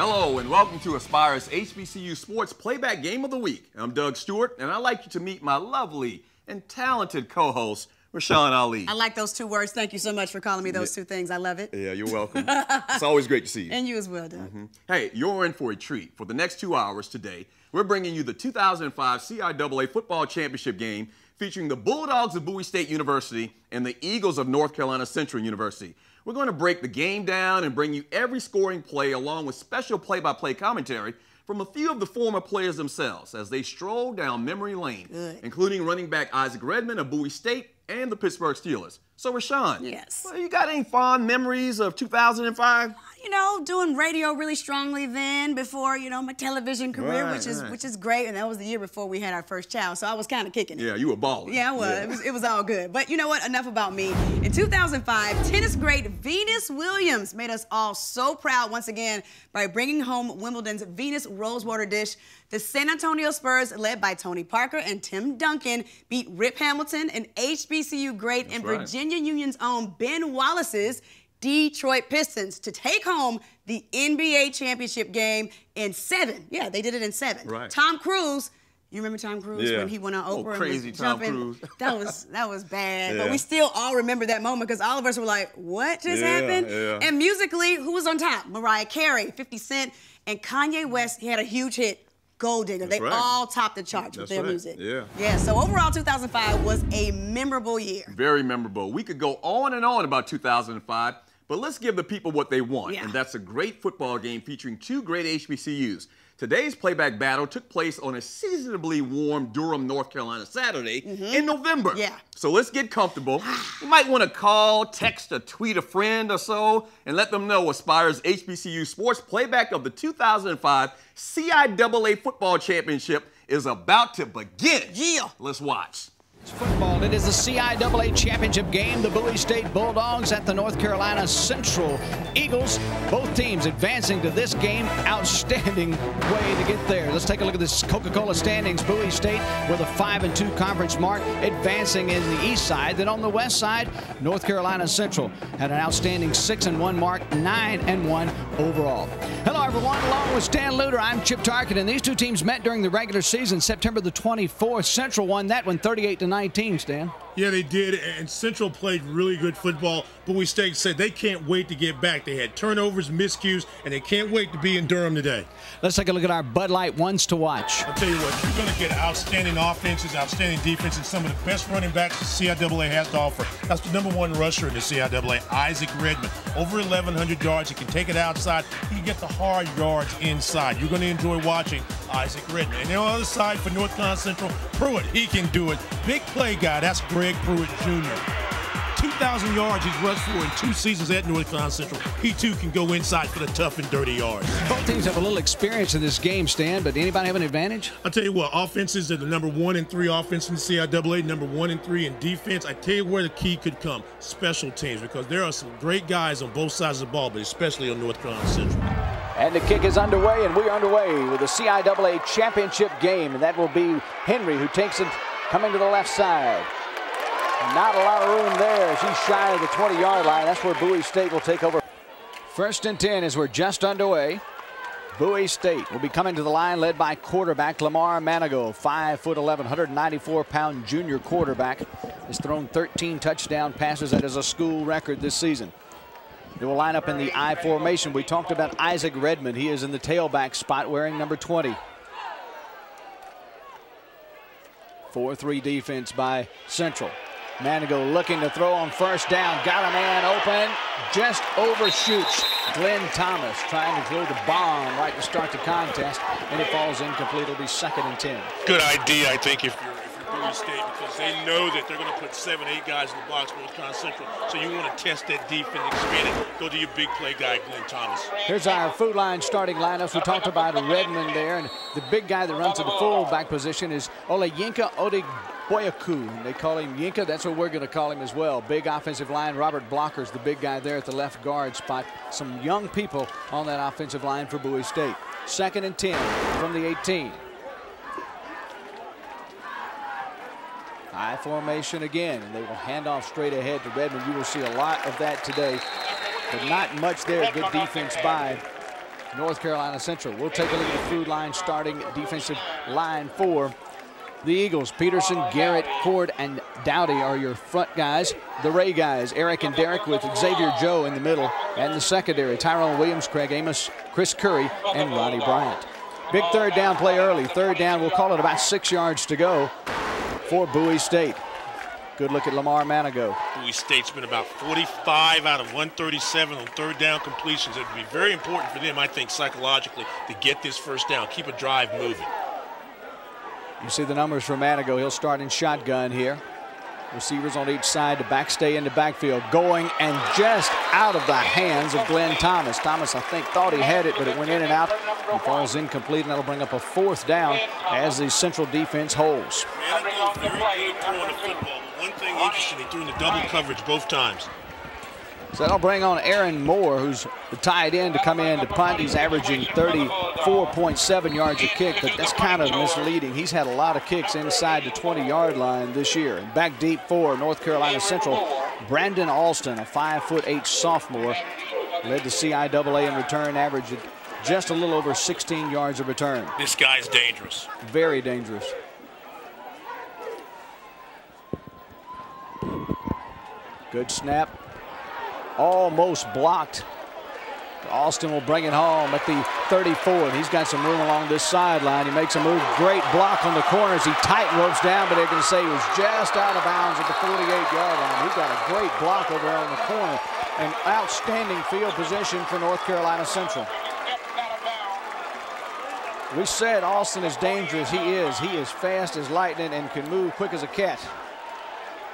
Hello and welcome to Aspire's HBCU Sports Playback Game of the Week. I'm Doug Stewart and I'd like you to meet my lovely and talented co-host, Rashawn Ali. I like those two words. Thank you so much for calling me those two things. I love it. Yeah, you're welcome. It's always great to see you. And you as well, Doug. Hey, you're in for a treat. For the next 2 hours today, we're bringing you the 2005 CIAA Football Championship game featuring the Bulldogs of Bowie State University and the Eagles of North Carolina Central University. We're going to break the game down and bring you every scoring play along with special play-by-play commentary from a few of the former players themselves as they stroll down memory lane, including running back Isaac Redman of Bowie State and the Pittsburgh Steelers. So, Rashawn, you got any fond memories of 2005? You know, doing radio really strongly then before, you know, my television career, which is great. And that was the year before we had our first child, so I was kind of kicking it. Yeah, you were balling. Yeah, I was. Yeah. It was all good. But you know what? Enough about me. In 2005, tennis great Venus Williams made us all so proud once again by bringing home Wimbledon's Venus Rosewater dish. The San Antonio Spurs, led by Tony Parker and Tim Duncan, beat Rip Hamilton and HBCU great Virginia Union's own Ben Wallace's Detroit Pistons to take home the NBA championship game in 7. Yeah, they did it in 7. Right. Tom Cruise, you remember Tom Cruise when he went on Oprah and was jumping? Cruise. That was bad, but we still all remember that moment because all of us were like, what just happened? Yeah. And musically, who was on top? Mariah Carey, 50 Cent, and Kanye West, he had a huge hit. Gold Digger. That's all topped the charts with their music. Yeah. Yeah, so overall 2005 was a memorable year. Very memorable. We could go on and on about 2005, but let's give the people what they want, and that's a great football game featuring two great HBCUs. Today's playback battle took place on a seasonably warm Durham, North Carolina Saturday in November. Yeah. So let's get comfortable. You might want to call, text, or tweet a friend or so and let them know Aspire's HBCU Sports Playback of the 2005 CIAA Football Championship is about to begin. Yeah. Let's watch. It's football. It is the CIAA championship game. The Bowie State Bulldogs at the North Carolina Central Eagles. Both teams advancing to this game. Outstanding way to get there. Let's take a look at this Coca-Cola standings. Bowie State with a 5-2 conference mark, advancing in the east side. Then on the west side, North Carolina Central had an outstanding 6-1 mark, 9-1 overall. Hello, everyone. Along with Stan Luter, I'm Chip Tarkin, and these two teams met during the regular season, September the 24th. Central won that one, 38-19, Stan. Yeah, they did, and Central played really good football. Bowie State said they can't wait to get back. They had turnovers, miscues, and they can't wait to be in Durham today. Let's take a look at our Bud Light ones to watch. I'll tell you what, you're going to get outstanding offenses, outstanding defense, and some of the best running backs the CIAA has to offer. That's the #1 rusher in the CIAA, Isaac Redman. Over 1,100 yards. He can take it outside. He can get the hard yards inside. You're going to enjoy watching Isaac Redman. And on the other side for North Carolina Central, Pruitt, he can do it. Big play guy, that's Greg Pruitt Jr. 2,000 yards he's rushed for in 2 seasons at North Carolina Central. He, too, can go inside for the tough and dirty yards. Both teams have a little experience in this game, Stan, but anybody have an advantage? I'll tell you what, offenses are the #1 and #3 offense in the CIAA, #1 and #3 in defense. I tell you where the key could come, special teams, because there are some great guys on both sides of the ball, but especially on North Carolina Central. And the kick is underway, and we're underway with the CIAA championship game, and that will be Henry, who takes it coming to the left side. Not a lot of room there. She's shy of the 20-yard line. That's where Bowie State will take over. 1st and 10 as we're just underway. Bowie State will be coming to the line, led by quarterback Lamar Manigault, 5'11", 194-pound junior quarterback. Has thrown 13 touchdown passes. That is a school record this season. They will line up in the I formation. We talked about Isaac Redman. He is in the tailback spot wearing #20. 4-3 defense by Central. Manigault looking to throw on 1st down. Got a man open. Just overshoots. Glenn Thomas trying to throw the bomb right to start the contest, and it falls incomplete. It'll be 2nd and 10. Good idea, I think, if you're Bowie State, because they know that they're going to put 7, 8 guys in the box for North Carolina Central. So you want to test that defense, expand it. Go to your big play guy, Glenn Thomas. Here's our food line starting lineups. We talked about Redmond there, and the big guy that runs at the fullback position is Olayinka Odigboyaiku. They call him Yinka. That's what we're going to call him as well. Big offensive line. Robert Blocker's the big guy there at the left guard spot. Some young people on that offensive line for Bowie State. 2nd and 10 from the 18. I formation again, and they will hand off straight ahead to Redmond. You will see a lot of that today, but not much there. Good defense by North Carolina Central. We'll take a look at the food line starting defensive line for the Eagles. Peterson, Garrett, Cord, and Dowdy are your front guys. The Ray guys, Eric and Derek, with Xavier Joe in the middle. And the secondary, Tyrone Williams, Craig Amos, Chris Curry, and Ronnie Bryant. Big third down play early. Third down, we'll call it about 6 yards to go for Bowie State. Good look at Lamar Manigault. Bowie State's been about 45 out of 137 on third down completions. It would be very important for them, I think, psychologically, to get this first down, keep a drive moving. You see the numbers for Manigault. He'll start in shotgun here. Receivers on each side to backstay into backfield. Going and just out of the hands of Glenn Thomas. Thomas, I think, thought he had it, but it went in and out. He falls incomplete, and that'll bring up a fourth down as the Central defense holds. Manigault, very good throw on the football. One thing interesting, he threw in the double coverage both times. So that'll bring on Aaron Moore, who's the tight end, to come in to punt. He's averaging 34.7 yards a kick, but that's kind of misleading. He's had a lot of kicks inside the 20-yard line this year. And back deep for North Carolina Central, Brandon Alston, a 5'8" sophomore, led the CIAA in return, averaged just a little over 16 yards of return. This guy's dangerous. Very dangerous. Good snap. Almost blocked. Alston will bring it home at the 34, and he's got some room along this sideline. He makes a move. Great block on the corners. He tightropes down, but they're going to say he was just out of bounds at the 48-yard line. He's got a great block over there on the corner. An outstanding field position for North Carolina Central. We said Alston is dangerous. He is. He is fast as lightning and can move quick as a cat.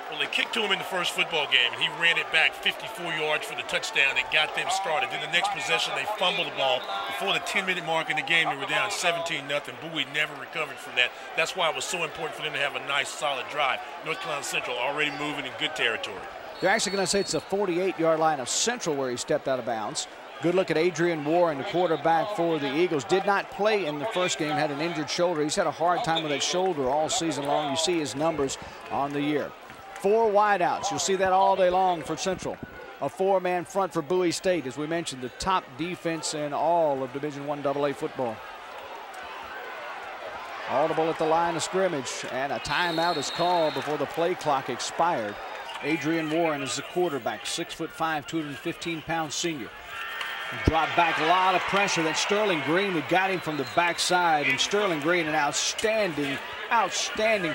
Well, they kicked to him in the first football game, and he ran it back 54 yards for the touchdown that got them started. Then the next possession, they fumbled the ball. Before the 10-minute mark in the game, they were down 17-0. Bowie never recovered from that. That's why it was so important for them to have a nice, solid drive. North Carolina Central already moving in good territory. They're actually going to say it's the 48-yard line of Central where he stepped out of bounds. Good look at Adrian Warren, the quarterback for the Eagles. Did not play in the first game, had an injured shoulder. He's had a hard time with that shoulder all season long. You see his numbers on the year. Four wideouts. You'll see that all day long for Central. A four-man front for Bowie State, as we mentioned, the top defense in all of Division I AA football. Audible at the line of scrimmage, and a timeout is called before the play clock expired. Adrian Warren is the quarterback, 6'5", 215-pound senior. Drop back, a lot of pressure. That Sterling Green, who got him from the backside, and Sterling Green, an outstanding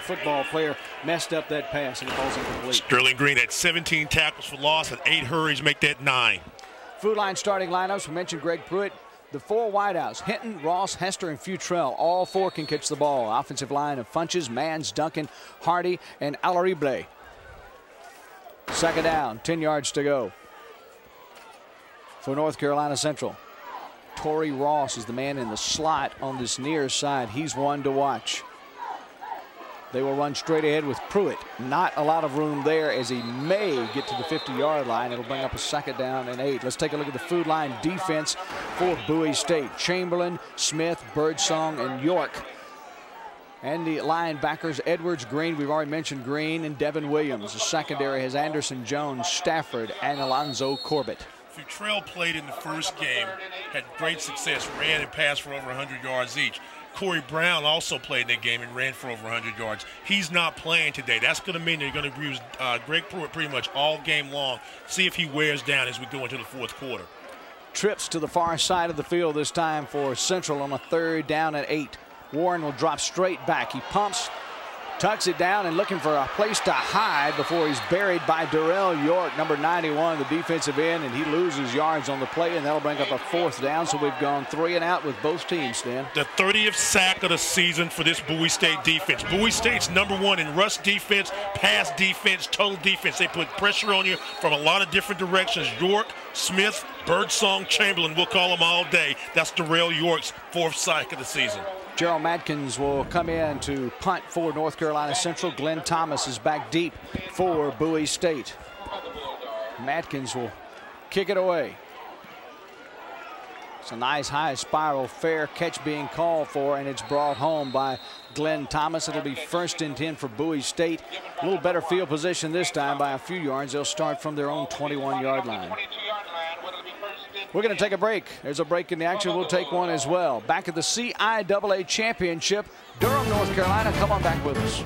football player, messed up that pass, and it falls incomplete. Sterling Green had 17 tackles for loss and 8 hurries, make that 9. Food line starting lineups, we mentioned Greg Pruitt. The four wideouts, Hinton, Ross, Hester, and Futrell, all four can catch the ball. Offensive line of Funches, Mans, Duncan, Hardy, and Alarible. Second down, 10 yards to go for North Carolina Central. Torrey Ross is the man in the slot on this near side. He's one to watch. They will run straight ahead with Pruitt. Not a lot of room there as he may get to the 50-yard line. It'll bring up a second down and 8. Let's take a look at the food line defense for Bowie State. Chamberlain, Smith, Birdsong, and York. And the linebackers, Edwards, Green, we've already mentioned Green, and Devin Williams. The secondary has Anderson, Jones, Stafford, and Alonzo Corbett. Futrell played in the first game, had great success, ran and passed for over 100 yards each. Corey Brown also played in that game and ran for over 100 yards. He's not playing today. That's going to mean they're going to use Greg Pruitt pretty much all game long. See if he wears down as we go into the fourth quarter. Trips to the far side of the field this time for Central on a third down at 8. Warren will drop straight back. He pumps, tucks it down, and looking for a place to hide before he's buried by Darrell York, number 91, the defensive end, and he loses yards on the play, and that'll bring up a fourth down. So we've gone three and out with both teams, Stan. The 30th sack of the season for this Bowie State defense. Bowie State's number one in rush defense, pass defense, total defense. They put pressure on you from a lot of different directions. York, Smith, Birdsong, Chamberlain, we'll call them all day. That's Darrell York's fourth sack of the season. Gerald Madkins will come in to punt for North Carolina Central. Glenn Thomas is back deep for Bowie State. Madkins will kick it away. It's a nice high spiral, fair catch being called for, and it's brought home by Glenn Thomas. It'll be first and 10 for Bowie State. A little better field position this time by a few yards. They'll start from their own 21-yard line. We're going to take a break. There's a break in the action. We'll take one as well. Back at the CIAA Championship, Durham, North Carolina. Come on back with us.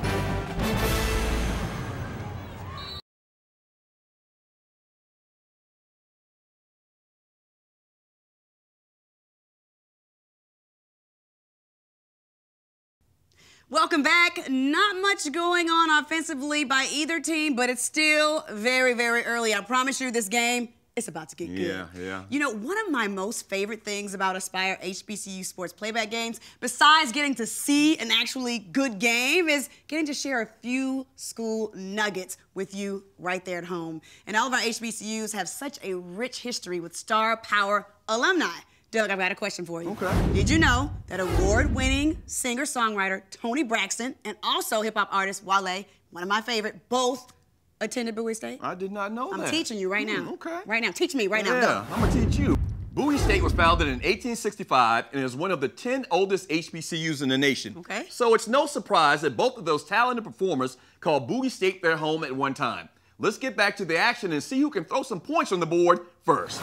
Welcome back. Not much going on offensively by either team, but it's still very, very early. I promise you this game, it's about to get good. Yeah. You know, one of my most favorite things about Aspire HBCU sports playback games, besides getting to see an actually good game, is getting to share a few school nuggets with you right there at home. And all of our HBCUs have such a rich history with star power alumni. Doug, I've got a question for you. Okay. Did you know that award-winning singer-songwriter Toni Braxton and also hip-hop artist Wale, one of my favorite, both attended Bowie State? I did not know that. I'm teaching you right now. Okay. Right now. Teach me right now. Yeah, I'm going to teach you. Bowie State was founded in 1865 and is one of the 10 oldest HBCUs in the nation. Okay. So it's no surprise that both of those talented performers called Bowie State their home at one time. Let's get back to the action and see who can throw some points on the board first.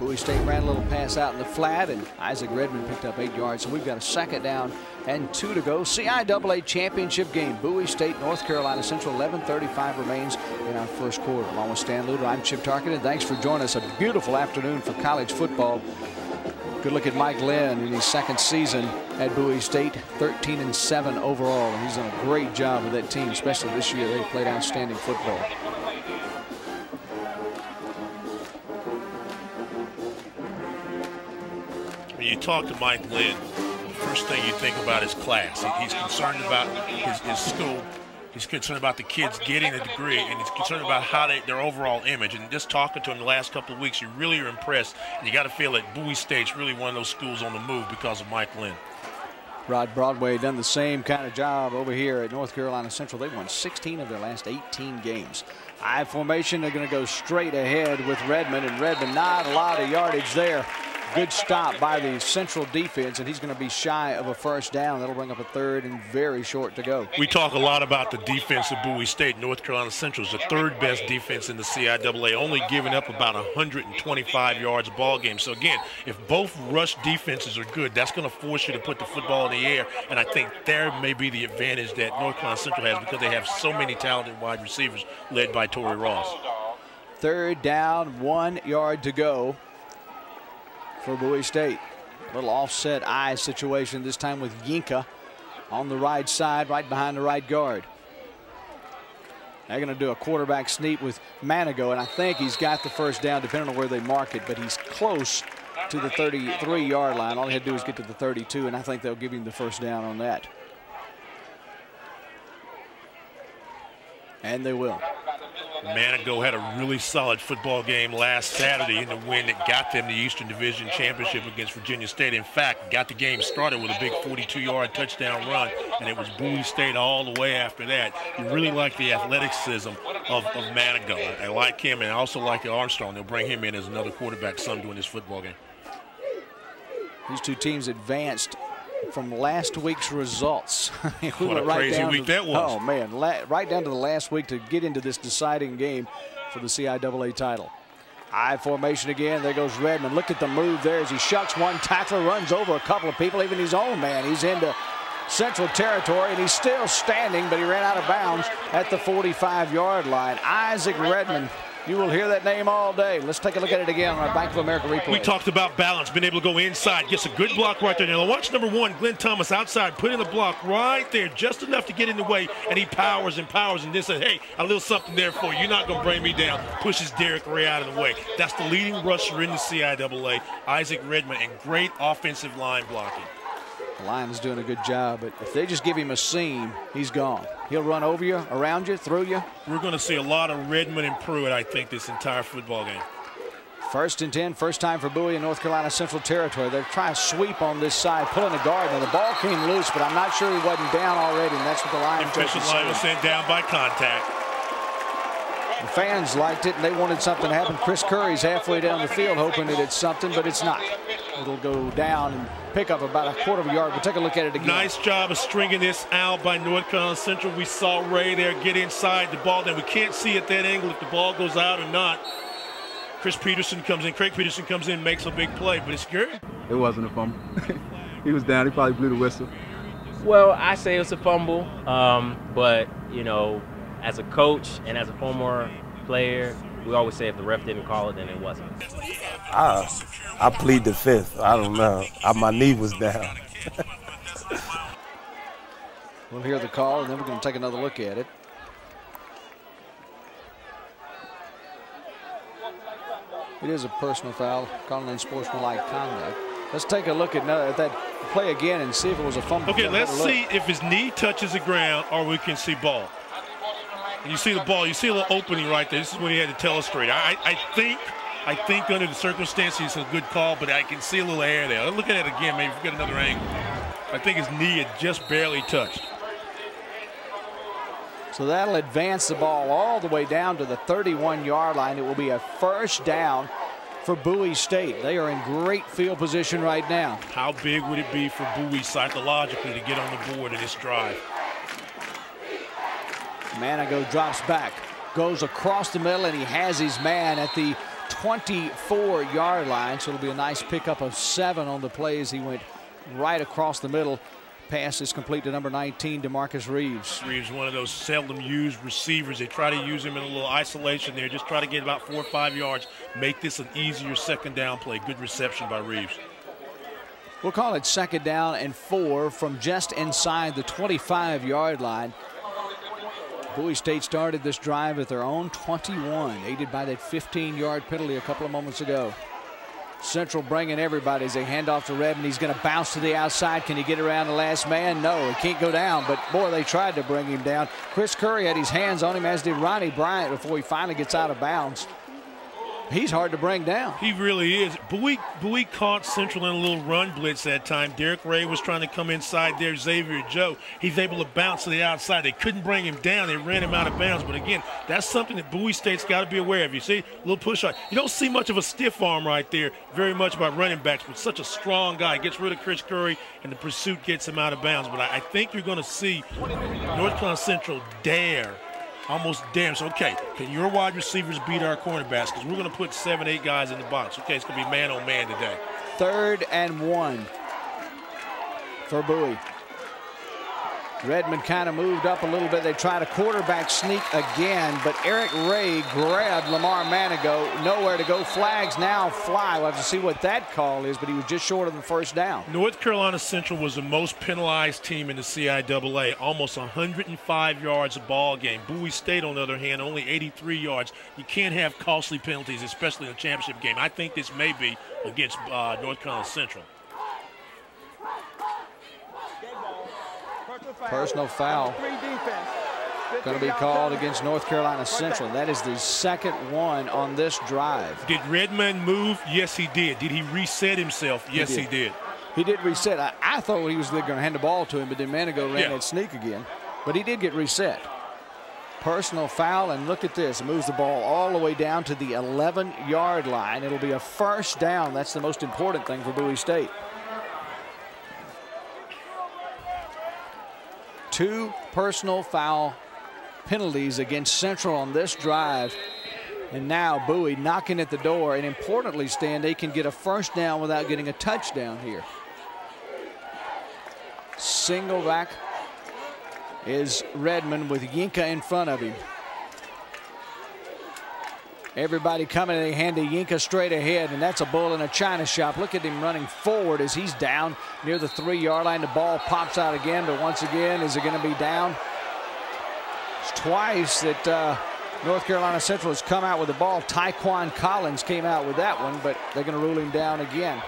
Bowie State ran a little pass out in the flat, and Isaac Redman picked up 8 yards, and we've got a second down and 2 to go. CIAA championship game, Bowie State, North Carolina Central, 11:35 remains in our first quarter. Along with Stan Luder, I'm Chip Tarkenton. Thanks for joining us. A beautiful afternoon for college football. Good look at Mike Lynn in his second season at Bowie State, 13-7 overall. He's done a great job with that team, especially this year. They played outstanding football. When you talk to Mike Lynn, the first thing you think about is class. He's concerned about his school. He's concerned about the kids getting a degree, and he's concerned about how their overall image. And just talking to him the last couple of weeks, you really are impressed. And you got to feel that Bowie State's really one of those schools on the move because of Mike Lynn. Rod Broadway done the same kind of job over here at North Carolina Central. They won 16 of their last 18 games. I formation, they're going to go straight ahead with Redmond, and Redmond not a lot of yardage there. Good stop by the Central defense, and he's going to be shy of a first down. That'll bring up a third and very short to go. We talk a lot about the defense of Bowie State. North Carolina Central is the third best defense in the CIAA, only giving up about 125 yards a ball game. So, again, if both rush defenses are good, that's going to force you to put the football in the air, and I think there may be the advantage that North Carolina Central has because they have so many talented wide receivers led by Torrey Ross. Third down, 1 yard to go for Bowie State. A little offset eye situation this time with Yinka on the right side, right behind the right guard. They're going to do a quarterback sneak with Manigault, and I think he's got the first down depending on where they mark it, but he's close to the 33-yard line. All he had to do is get to the 32, and I think they'll give him the first down on that. And they will. Manigault had a really solid football game last Saturday in the win that got them the Eastern Division Championship against Virginia State. In fact, got the game started with a big 42-yard touchdown run, and it was Bowie State all the way after that. You really like the athleticism of Manigault. I like him, and I also like Armstrong. They'll bring him in as another quarterback some during this football game. These two teams advanced from last week's results. What a crazy week that was. Oh, man, right down to the last week to get into this deciding game for the CIAA title. I formation again. There goes Redmond. Look at the move there as he shucks one tackler, runs over a couple of people, even his own man. He's into Central territory, and he's still standing, but he ran out of bounds at the 45-yard line. Isaac Redman. You will hear that name all day. Let's take a look at it again on our Bank of America replay. We talked about balance, being able to go inside, gets a good block right there. Now watch number one, Glenn Thomas outside, put in the block right there, just enough to get in the way, and he powers and powers and then says, hey, a little something there for you. You're not going to bring me down. Pushes Derek right out of the way. That's the leading rusher in the CIAA, Isaac Redman, and great offensive line blocking. The line's doing a good job, but if they just give him a seam, he's gone. He'll run over you, around you, through you. We're going to see a lot of Redmond and Pruitt, I think, this entire football game. First and 10, first time for Bowie in North Carolina Central Territory. They're trying to sweep on this side, pulling the guard. Now, the ball came loose, but I'm not sure he wasn't down already, and that's what the line was. The official line was sent down by contact. The fans liked it, and they wanted something to happen. Chris Curry's halfway down the field hoping that it's something, but it's not. It'll go down and pick up about a quarter of a yard. We'll take a look at it again. Nice job of stringing this out by North Carolina Central. We saw Ray there get inside the ball. Then we can't see at that angle if the ball goes out or not. Craig Peterson comes in, makes a big play, but it's scary. It wasn't a fumble. He was down. He probably blew the whistle. Well, I say it was a fumble, but, you know, as a coach and as a former player, we always say if the ref didn't call it, then it wasn't. I plead the fifth. I don't know. My knee was down. We'll hear the call, and then we're going to take another look at it. It is a personal foul, calling unsportsmanlike conduct. Let's take a look at that play again and see if it was a fumble. Okay, let's see if his knee touches the ground or we can see ball. You see the ball, you see a little opening right there. This is when he had to tell us straight. I think under the circumstances it's a good call, but I can see a little air there. Look at it again, maybe get another angle. I think his knee had just barely touched. So that'll advance the ball all the way down to the 31-yard line. It will be a first down for Bowie State. They are in great field position right now. How big would it be for Bowie psychologically to get on the board in this drive? Manigault drops back, goes across the middle, and he has his man at the 24-yard line. So it'll be a nice pickup of 7 on the play as he went right across the middle. Pass is complete to number 19, DeMarcus Reeves. Reeves, one of those seldom used receivers. They try to use him in a little isolation there. Just try to get about 4 or 5 yards. Make this an easier second down play. Good reception by Reeves. We'll call it second down and 4 from just inside the 25-yard line. Bowie State started this drive at their own 21, aided by that 15-yard penalty a couple of moments ago. Central bringing everybody as they hand off to Redman. He's going to bounce to the outside. Can he get around the last man? No, he can't go down, but, boy, they tried to bring him down. Chris Curry had his hands on him, as did Ronnie Bryant before he finally gets out of bounds. He's hard to bring down. He really is. Bowie caught Central in a little run blitz that time. Derek Ray was trying to come inside there. Xavier Joe, he's able to bounce to the outside. They couldn't bring him down. They ran him out of bounds. But, again, that's something that Bowie State's got to be aware of. You see, a little push-out. You don't see much of a stiff arm right there very much by running backs, but such a strong guy. Gets rid of Chris Curry, and the pursuit gets him out of bounds. But I think you're going to see North Carolina Central dare. Almost damn. So, okay, can your wide receivers beat our cornerbacks? Because we're going to put 7, 8 guys in the box. Okay, it's going to be man-on-man today. 3rd and 1 for Bowie. Redman kind of moved up a little bit. They tried a quarterback sneak again, but Eric Ray grabbed Lamar Manigault. Nowhere to go. Flags now fly. We'll have to see what that call is, but he was just short of the first down. North Carolina Central was the most penalized team in the CIAA, almost 105 yards a ball game. Bowie State, on the other hand, only 83 yards. You can't have costly penalties, especially in a championship game. I think this may be against North Carolina Central. Personal foul going to be called against North Carolina Central. That is the second one on this drive. Did Redman move? Yes, he did. Did he reset himself? Yes, he did. He did reset. I thought he was going to hand the ball to him, but then Manigault ran that sneak again. But he did get reset. Personal foul, and look at this. It moves the ball all the way down to the 11-yard line. It'll be a first down. That's the most important thing for Bowie State. 2 personal foul penalties against Central on this drive. And now Bowie knocking at the door. And importantly, Stan, they can get a first down without getting a touchdown here. Single back is Redman with Yinka in front of him. Everybody coming, they hand to Yinka straight ahead, and that's a bull in a china shop. Look at him running forward as he's down near the 3-yard line. The ball pops out again, but once again, is it going to be down? It's twice that North Carolina Central has come out with the ball. Tyquan Collins came out with that one, but they're going to rule him down again.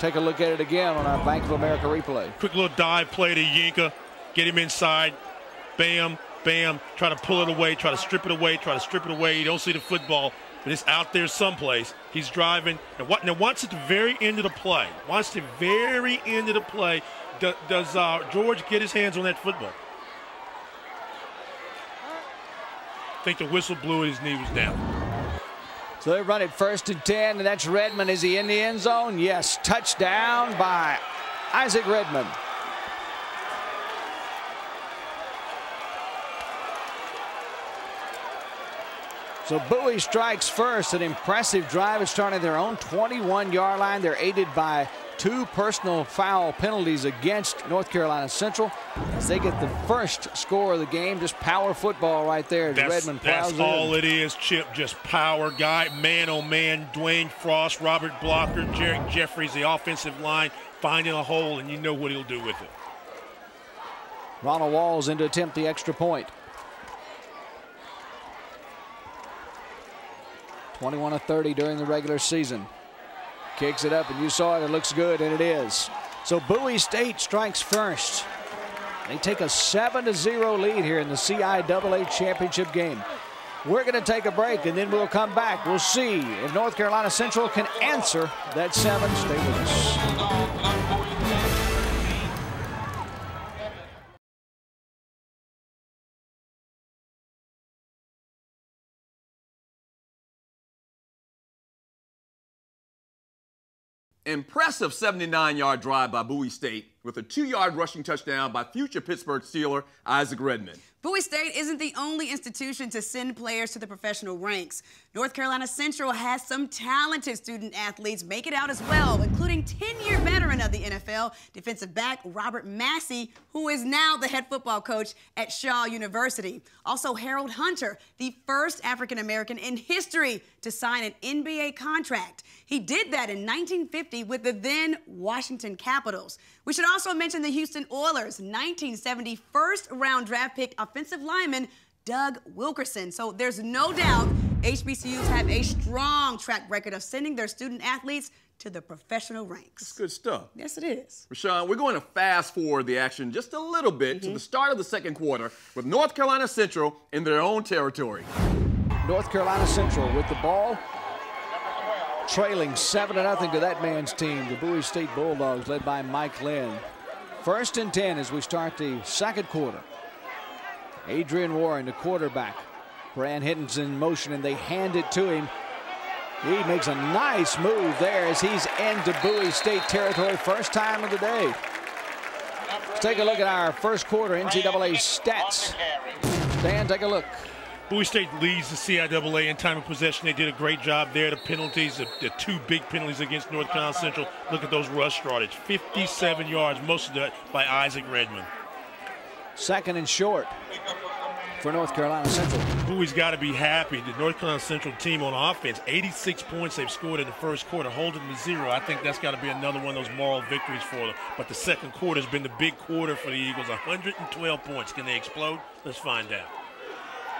Take a look at it again on our Bank of America replay. Quick little dive play to Yinka. Get him inside. Bam. Bam, try to pull it away, try to strip it away, try to strip it away. You don't see the football, but it's out there someplace. He's driving. And what, now, once at the very end of the play, does George get his hands on that football? I think the whistle blew and his knee was down. So they run it 1st and 10, and that's Redman. Is he in the end zone? Yes, touchdown by Isaac Redman. So Bowie strikes first. An impressive drive. It's starting their own 21-yard line. They're aided by two personal foul penalties against North Carolina Central as they get the first score of the game. Just power football right there. Redman plows in. That's all it is, Chip. Just power guy. Man oh man. Dwayne Frost, Robert Blocker, Jarek Jeffries, the offensive line finding a hole, and you know what he'll do with it. Ronald Walls in to attempt the extra point. 21 of 30 during the regular season. Kicks it up, and you saw it. It looks good, and it is. So Bowie State strikes first. They take a 7-0 lead here in the CIAA championship game. We're going to take a break, and then we'll come back. We'll see if North Carolina Central can answer that 7. Stay with us. Impressive 79-yard drive by Bowie State with a 2-yard rushing touchdown by future Pittsburgh Steeler Isaac Redman. Bowie State isn't the only institution to send players to the professional ranks. North Carolina Central has some talented student athletes make it out as well, including 10-year veteran of the NFL defensive back Robert Massey, who is now the head football coach at Shaw University. Also Harold Hunter, the first African-American in history to sign an NBA contract. He did that in 1950 with the then Washington Capitals. We should also mention the Houston Oilers' 1970 first-round draft pick offensive lineman Doug Wilkerson. So there's no doubt HBCUs have a strong track record of sending their student athletes to the professional ranks. That's good stuff. Yes, it is. Rashawn, we're going to fast forward the action just a little bit to the start of the second quarter with North Carolina Central in their own territory. North Carolina Central with the ball, trailing 7-0 to that man's team, the Bowie State Bulldogs led by Mike Lynn. 1st and 10 as we start the second quarter. Adrian Warren, the quarterback. Brand Hinton's in motion, and they hand it to him. He makes a nice move there as he's into Bowie State territory, first time of the day. Let's take a look at our first quarter NCAA stats. Dan, take a look. Bowie State leads the CIAA in time of possession. They did a great job there. The penalties, the two big penalties against North Carolina Central. Look at those rush yardage, 57 yards, most of that by Isaac Redman. 2nd and short for North Carolina Central. Bowie's got to be happy. The North Carolina Central team on offense, 86 points they've scored in the first quarter, holding them to 0. I think that's got to be another one of those moral victories for them. But the second quarter has been the big quarter for the Eagles, 112 points. Can they explode? Let's find out.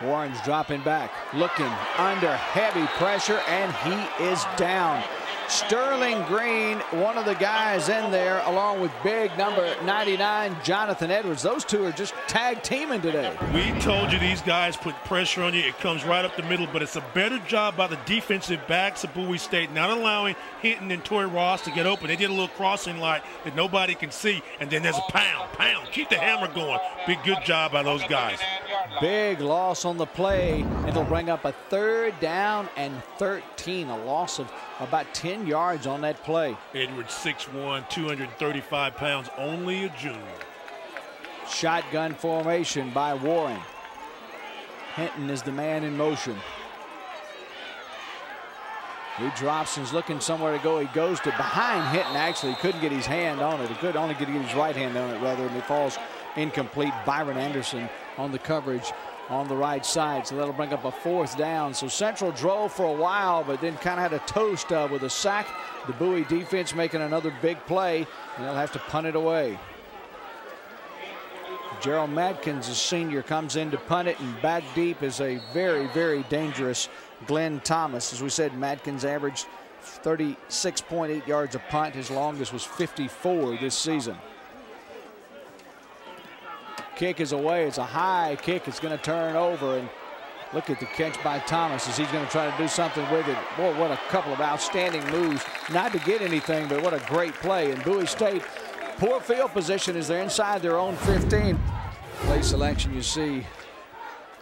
Warren's dropping back, looking under heavy pressure, and he is down. Sterling Green, one of the guys in there, along with big number 99, Jonathan Edwards. Those two are just tag teaming today. We told you these guys put pressure on you. It comes right up the middle, but it's a better job by the defensive backs of Bowie State, not allowing Hinton and Torrey Ross to get open. They did a little crossing light that nobody can see, and then there's a pound. Keep the hammer going. Big good job by those guys. Big loss on the play. It'll bring up a 3rd down and 13, a loss of about 10 yards on that play. Edwards, 6'1", 235 pounds, only a junior. Shotgun formation by Warren. Hinton is the man in motion. He drops and is looking somewhere to go. He goes to behind Hinton, actually. Couldn't get his hand on it. He could only get his right hand on it, rather, and it falls incomplete. Byron Anderson on the coverage on the right side, so that'll bring up a 4th down. So Central drove for a while, but then kind of had a toast with a sack. The Bowie defense making another big play, and they'll have to punt it away. Gerald Madkins, a senior, comes in to punt it, and back deep is a very, very dangerous Glenn Thomas. As we said, Madkins averaged 36.8 yards a punt. His longest was 54 this season. Kick is away. It's a high kick. It's going to turn over, and look at the catch by Thomas as he's going to try to do something with it. Boy, what a couple of outstanding moves. Not to get anything, but what a great play. And Bowie State, poor field position as they're inside their own 15. Play selection, you see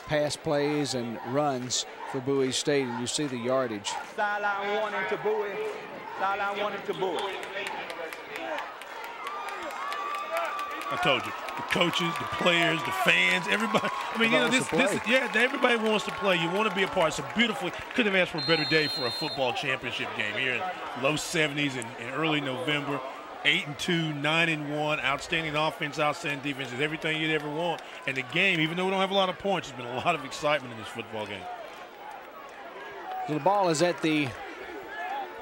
pass plays and runs for Bowie State, and you see the yardage. Sideline warning to Bowie. Sideline warning to Bowie. I told you, the coaches, the players, the fans, everybody, I mean, you know, this, everybody wants to play. You want to be a part. So beautifully, couldn't have asked for a better day for a football championship game here in low 70s in early November. 8-2, 9-1, outstanding offense, outstanding defense, is everything you'd ever want. And the game, even though we don't have a lot of points, there's been a lot of excitement in this football game. So the ball is at the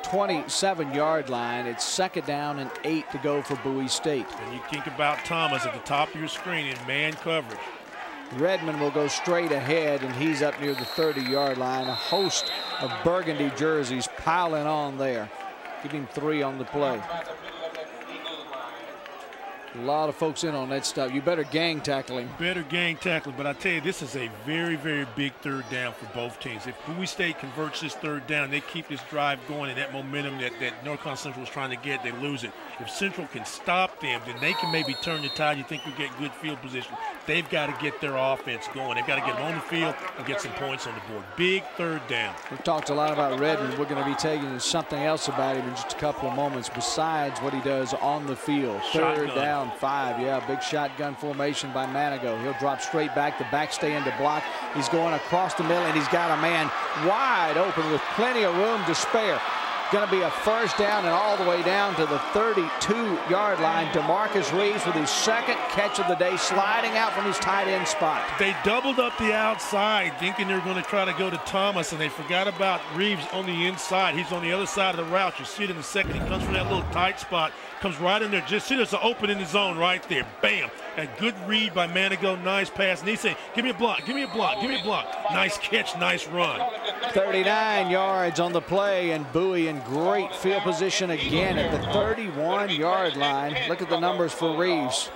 27-yard line. It's 2nd down and 8 to go for Bowie State. And you think about Thomas at the top of your screen in man coverage. Redman will go straight ahead, and he's up near the 30-yard line. A host of burgundy jerseys piling on there. Giving 3 on the play. A lot of folks in on that stuff. You better gang tackle him. Better gang tackle, but I tell you, this is a very, very big 3rd down for both teams. If Bowie State converts this 3rd down, they keep this drive going, and that momentum that North Carolina Central was trying to get, they lose it. If Central can stop them, then they can maybe turn the tide. You think you get good field position. They've got to get their offense going. They've got to get them on the field and get some points on the board. Big 3rd down. We've talked a lot about Redmond. We're going to be taking something else about him in just a couple of moments besides what he does on the field. Shotgun. 3rd down 5, yeah, big shotgun formation by Manigault. He'll drop straight back, the back stay into block. He's going across the middle, and he's got a man wide open with plenty of room to spare. Going to be a 1st down and all the way down to the 32-yard line. DeMarcus Reeves with his 2nd catch of the day, sliding out from his tight end spot. They doubled up the outside, thinking they were going to try to go to Thomas, and they forgot about Reeves on the inside. He's on the other side of the route. You see it in the second. He comes from that little tight spot, comes right in there. Just see, there's an open in the zone right there. Bam. A good read by Manigault. Nice pass. And he's saying, give me a block, give me a block, give me a block. Nice catch, nice run. 39 yards on the play, and Bowie in great field position again at the 31-yard line. Look at the numbers for Reeves.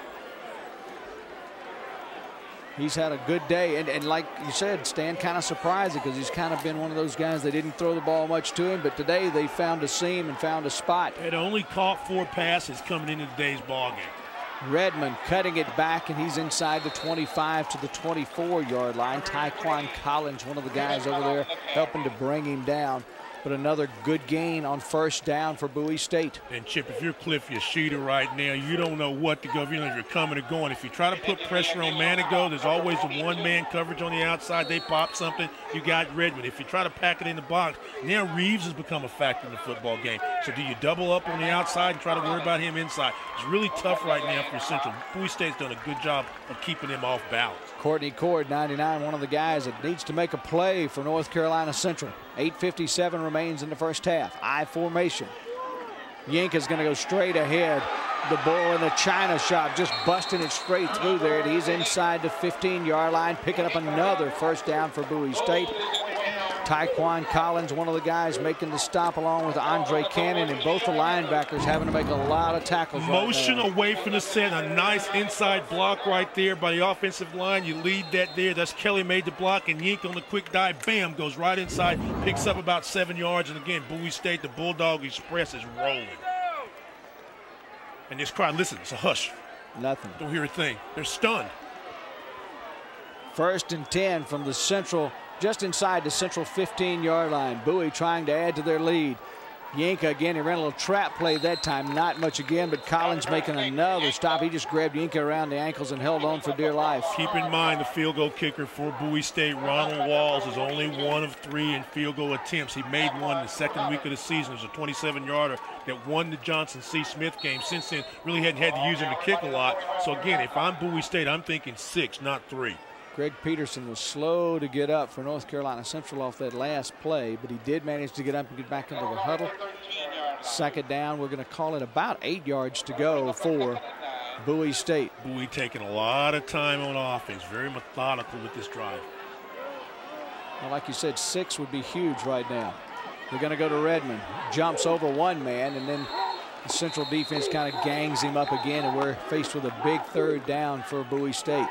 He's had a good day, and like you said, Stan, kind of surprised because he's kind of been one of those guys that didn't throw the ball much to him, but today they found a seam and found a spot. It only caught 4 passes coming into today's ball game. Redman cutting it back, and he's inside the 25 to the 24-yard line. Tyquan Collins, one of the guys over there, helping to bring him down. But another good gain on 1st down for Bowie State. And Chip, if you're Cliff Yoshida right now, you don't know what to go. You don't know if you're coming or going. If you try to put pressure on Manigault, there's always the one-man coverage on the outside. They pop something, you got Redmond. If you try to pack it in the box, now Reeves has become a factor in the football game. So do you double up on the outside and try to worry about him inside? It's really tough right now for Central. Bowie State's done a good job of keeping him off balance. Courtney Cord, 99, one of the guys that needs to make a play for North Carolina Central. 8:57 remains in the 1st half. I formation. Yanka's going to go straight ahead. The bull in the China shop, just busting it straight through there. And he's inside the 15-yard line, picking up another 1st down for Bowie State. Tyquan Collins, one of the guys making the stop, along with Andre Cannon, and both the linebackers having to make a lot of tackles. Motion right away from the set, a nice inside block right there by the offensive line. You lead that there. That's Kelly made the block, and Yink on the quick dive, bam, goes right inside, picks up about 7 yards. And again, Bowie State, the Bulldog Express is rolling. And this crowd, listen, it's a hush. Nothing. Don't hear a thing. They're stunned. 1st and 10 from the Central. Just inside the Central 15-yard line. Bowie trying to add to their lead. Yinka again, he ran a little trap play that time. Not much again, but Collins making another stop. He just grabbed Yinka around the ankles and held on for dear life. Keep in mind the field goal kicker for Bowie State, Ronald Walls, is only 1 of 3 in field goal attempts. He made one the 2nd week of the season. It was a 27-yarder that won the Johnson C. Smith game. Since then, really hadn't had to use him to kick a lot. So again, if I'm Bowie State, I'm thinking 6, not 3. Greg Peterson was slow to get up for North Carolina Central off that last play, but he did manage to get up and get back into the huddle. 2nd down, we're going to call it about 8 yards to go for Bowie State. Bowie taking a lot of time on offense, very methodical with this drive. Well, like you said, 6 would be huge right now. They're going to go to Redmond. Jumps over one man, and then the Central defense kind of gangs him up again, and we're faced with a big 3rd down for Bowie State.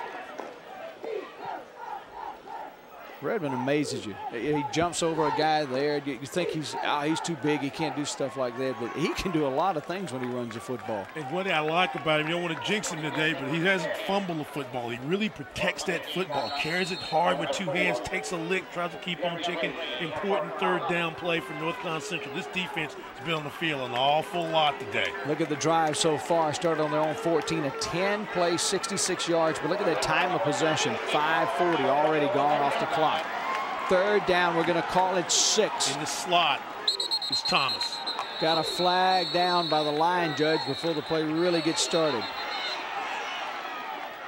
Redman amazes you. He jumps over a guy there. You think he's too big. He can't do stuff like that. But he can do a lot of things when he runs the football. And what I like about him, you don't want to jinx him today, but he hasn't fumbled the football. He really protects that football, carries it hard with two hands, takes a lick, tries to keep on kicking. Important third down play for North Carolina Central. This defense has been on the field an awful lot today. Look at the drive so far. Started on their own 14, a 10-play, 66 yards. But look at that time of possession, 5:40 already gone off the clock. Third down, we're going to call it 6. In the slot is Thomas. Got a flag down by the line judge before the play really gets started.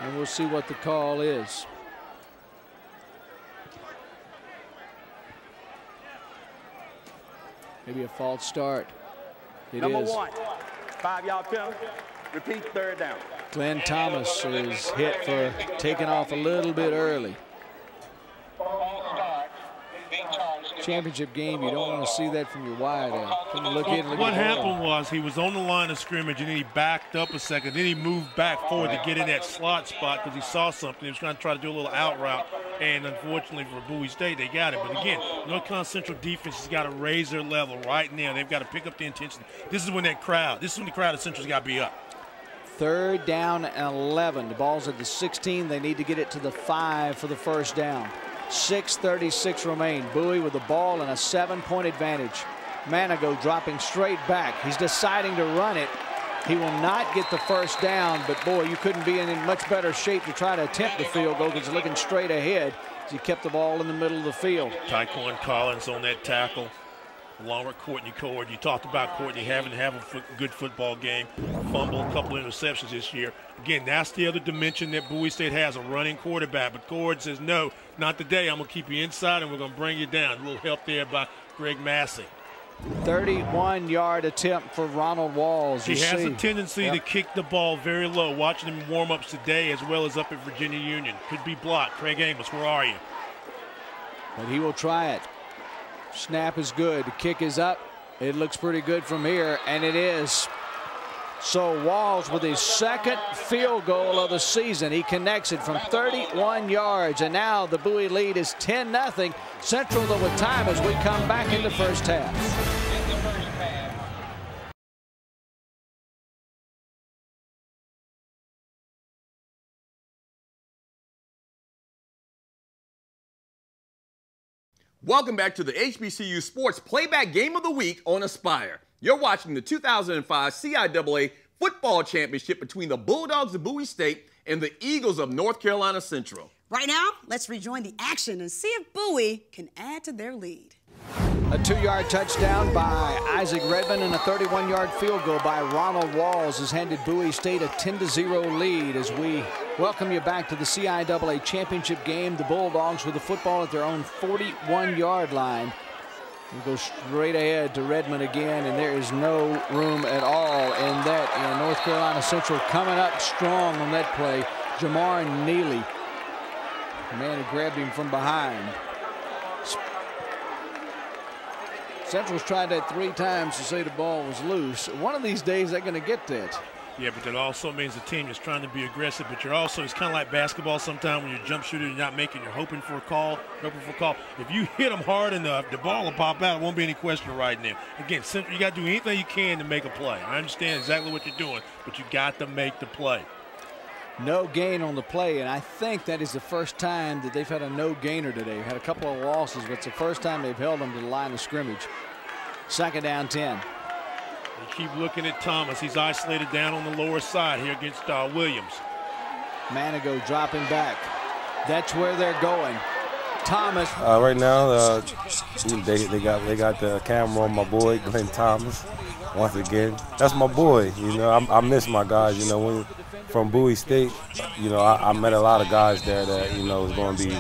And we'll see what the call is. Maybe a false start. It Number is. One, 5-yard penalty. Repeat third down. Glenn Thomas is hit for taking off a little bit early. Championship game, you don't want to see that from your wide end. What happened was he was on the line of scrimmage, and then he backed up a second. Then he moved back forward to get in that slot spot because he saw something. He was trying to do a little out route, and unfortunately for Bowie State, they got it. But again, North Carolina Central defense has got to raise their level right now. They've got to pick up the intensity. This is when the crowd of Central's got to be up. Third down and 11. The ball's at the 16. They need to get it to the 5 for the first down. 6:36 remain. Bowie with the ball and a 7-point advantage. Manigault dropping straight back. He's deciding to run it. He will not get the first down, but boy, you couldn't be in much better shape to try to attempt the field goal because you're looking straight ahead. He kept the ball in the middle of the field. Tyquan Collins on that tackle, along with Courtney Cord. You talked about Courtney having to have a good football game. Fumble, a couple of interceptions this year. Again, that's the other dimension that Bowie State has, a running quarterback. But Cord says, no, not today. I'm going to keep you inside, and we're going to bring you down. A little help there by Greg Massey. 31-yard attempt for Ronald Walls. He has a tendency to kick the ball very low. Watching him warm-ups today as well as up at Virginia Union. Could be blocked. Craig Amos, where are you? But he will try it. Snap is good. Kick is up. It looks pretty good from here, and it is. So Walls with his second field goal of the season. He connects it from 31 yards, and now the Bowie lead is 10-0. Central though with time as we come back in the first half. Welcome back to the HBCU Sports Playback Game of the Week on Aspire. You're watching the 2005 CIAA Football Championship between the Bulldogs of Bowie State and the Eagles of North Carolina Central. Right now, let's rejoin the action and see if Bowie can add to their lead. A 2-yard touchdown by Isaac Redman and a 31-yard field goal by Ronald Walls has handed Bowie State a 10-0 lead as we welcome you back to the CIAA championship game. The Bulldogs with the football at their own 41-yard line. We'll go straight ahead to Redman again, and there is no room at all in that. And North Carolina Central coming up strong on that play. Jamar Neely, the man who grabbed him from behind. Central's tried that 3 times to say the ball was loose. One of these days, they're going to get that. Yeah, but that also means the team is trying to be aggressive, but you're also, it's kind of like basketball sometimes when you're jump shooter, you're not making, you're hoping for a call, hoping for a call. If you hit them hard enough, the ball will pop out. It won't be any question right now. Again, Central, you got to do anything you can to make a play. I understand exactly what you're doing, but you got to make the play. No gain on the play, and I think that is the first time that they've had a no gainer today. We've had a couple of losses, but it's the first time they've held them to the line of scrimmage. Second down, 10. They keep looking at Thomas. He's isolated down on the lower side here against Williams. Manigault dropping back. That's where they're going. Thomas. Right now, they got the camera on my boy Glenn Thomas. Once again, that's my boy. You know, I miss my guys. You know, when from Bowie State, you know, I met a lot of guys there that, you know, is going to be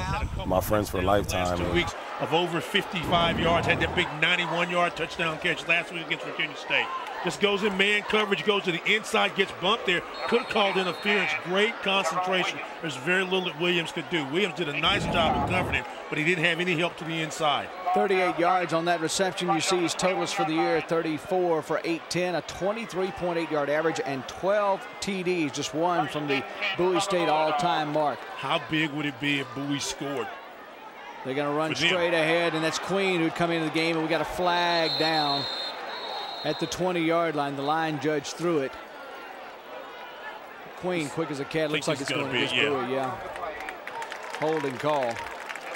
my friends for a lifetime. 2 weeks of over 55 yards, had that big 91-yard touchdown catch last week against Virginia State. Just goes in man coverage, goes to the inside, gets bumped there. Could have called interference. Great concentration. There's very little that Williams could do. Williams did a nice job of covering him, but he didn't have any help to the inside. 38 yards on that reception. You see his totals for the year, 34 for 810, a 23.8-yard average, and 12 TDs, just one from the Bowie State all-time mark. How big would it be if Bowie scored? They're going to run straight ahead, and that's Queen who'd come into the game, and we got a flag down at the 20-yard line. The line judge threw it. Queen, quick as a cat, looks like it's going to be Bowie, yeah. Holding call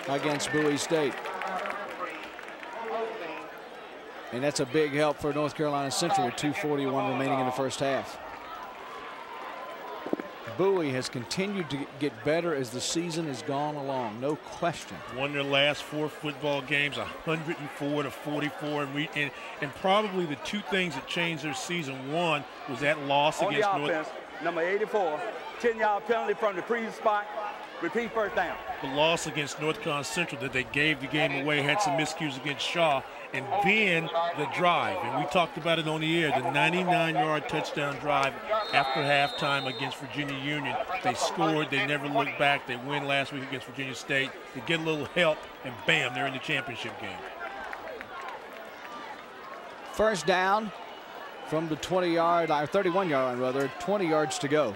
against Bowie State. And that's a big help for North Carolina Central with 2:41 remaining in the first half. Bowie has continued to get better as the season has gone along, no question. Won their last four football games, 104-44, and probably the two things that changed their season. One was that loss on against the offense, North. Number 84, 10-yard penalty from the previous spot. Repeat first down. The loss against North Carolina Central that they gave the game away, had some miscues against Shaw, and then the drive. And we talked about it on the air, the 99-yard touchdown drive after halftime against Virginia Union. They scored, they never looked back, they win last week against Virginia State. They get a little help, and bam, they're in the championship game. First down from the 20-yard line, 31-yard line rather, 20 yards to go.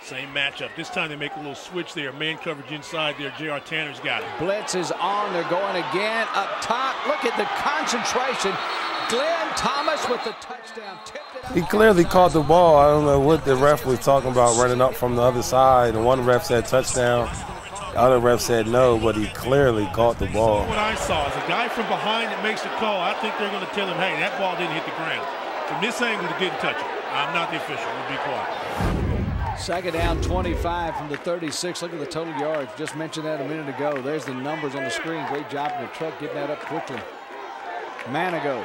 Same matchup. This time they make a little switch there. Man coverage inside there. J.R. Tanner's got it. Blitz is on. They're going again. Up top. Look at the concentration. Glenn Thomas with the touchdown. He clearly caught the ball. I don't know what the ref was talking about running up from the other side. And one ref said touchdown. The other ref said no, but he clearly caught the ball. What I saw is a guy from behind that makes the call. I think they're going to tell him, hey, that ball didn't hit the ground. From this angle, he didn't touch it. I'm not the official. We'll be quiet. Second down, 25 from the 36. Look at the total yards. Just mentioned that a minute ago. There's the numbers on the screen. Great job in the truck getting that up quickly. Manigault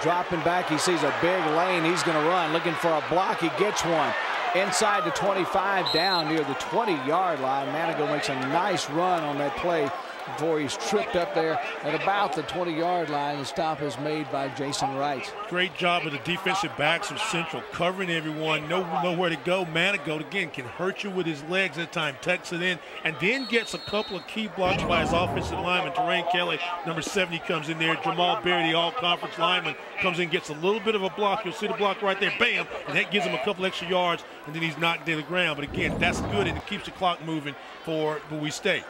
dropping back. He sees a big lane. He's going to run. Looking for a block. He gets one. Inside the 25, down near the 20-yard line. Manigault makes a nice run on that play before he's tripped up there at about the 20-yard line. The stop is made by Jason Wright. Great job of the defensive backs of Central, covering everyone, nowhere to go. Manigault, again, can hurt you with his legs at time, tucks it in, and then gets a couple of key blocks by his offensive lineman. Terrain Kelly, number 70, comes in there. Jamal Berry, the all-conference lineman, comes in, gets a little bit of a block. You'll see the block right there, bam, and that gives him a couple extra yards, and then he's knocked to the ground. But, again, that's good, and it keeps the clock moving for Bowie State.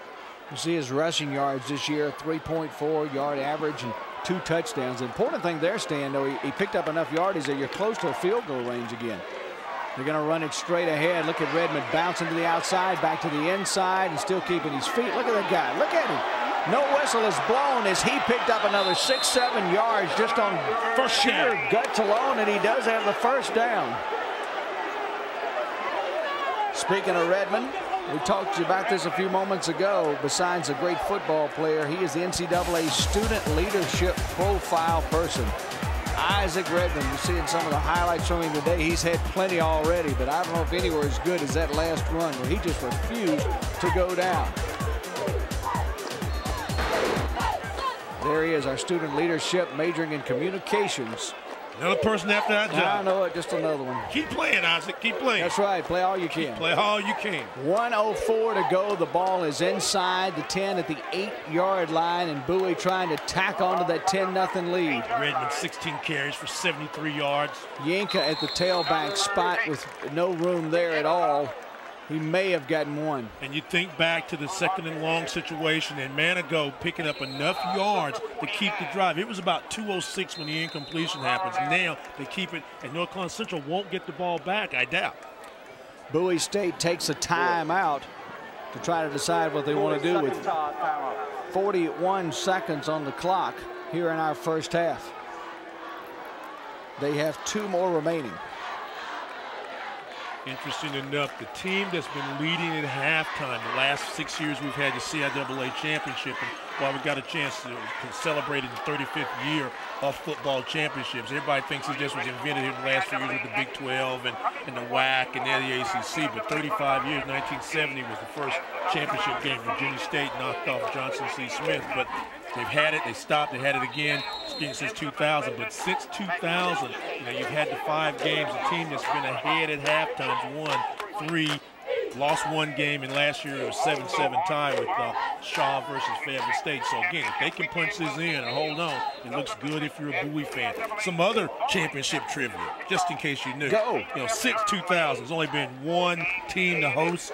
You see his rushing yards this year, 3.4 yard average and 2 touchdowns. The important thing there, Stan, though, he picked up enough yardage that you're close to a field goal range again. They're going to run it straight ahead. Look at Redmond bouncing to the outside, back to the inside, and still keeping his feet. Look at that guy. Look at him. No whistle is blown as he picked up another 6-7 yards just on first sheer guts alone, and he does have the first down. Speaking of Redmond, we talked to you about this a few moments ago. Besides a great football player, he is the NCAA student leadership profile person. Isaac Redman, you're seeing some of the highlights from him today. He's had plenty already, but I don't know if anywhere as good as that last run where he just refused to go down. There he is, our student leadership, majoring in communications. Another person after that job. I know it, just another one. Keep playing, Isaac, keep playing. That's right, play all you can. Play all you can. 1:04 to go, the ball is inside the 10 at the 8-yard line, and Bowie trying to tack onto that 10-0 lead. Redmond, 16 carries for 73 yards. Yanka at the tailback spot with no room there at all. He may have gotten one. And you think back to the second and long situation and Manigault picking up enough yards to keep the drive. It was about 2:06 when the incompletion happens. Now they keep it, and North Carolina Central won't get the ball back, I doubt. Bowie State takes a timeout to try to decide what they want to do with it. 41 seconds on the clock here in our first half. They have 2 more remaining. Interesting enough, the team that's been leading at halftime the last 6 years we've had the CIAA championship, and while we got a chance to celebrate in the 35th year of football championships, everybody thinks it just was invented in the last few years with the Big 12 and the WAC and now the ACC, but 35 years, 1970 was the first championship game. Virginia State knocked off Johnson C. Smith, but they've had it, they stopped, they had it again since 2000, but since 2000, you know, you've had the 5 games. A team that's been ahead at halftime's won 3, lost 1 game, and last year it was 7-7 tie with Shaw versus Fayetteville State. So again, if they can punch this in and hold on, it looks good if you're a Bowie fan. Some other championship trivia, just in case you knew. Go. You know, since 2000, there's only been 1 team to host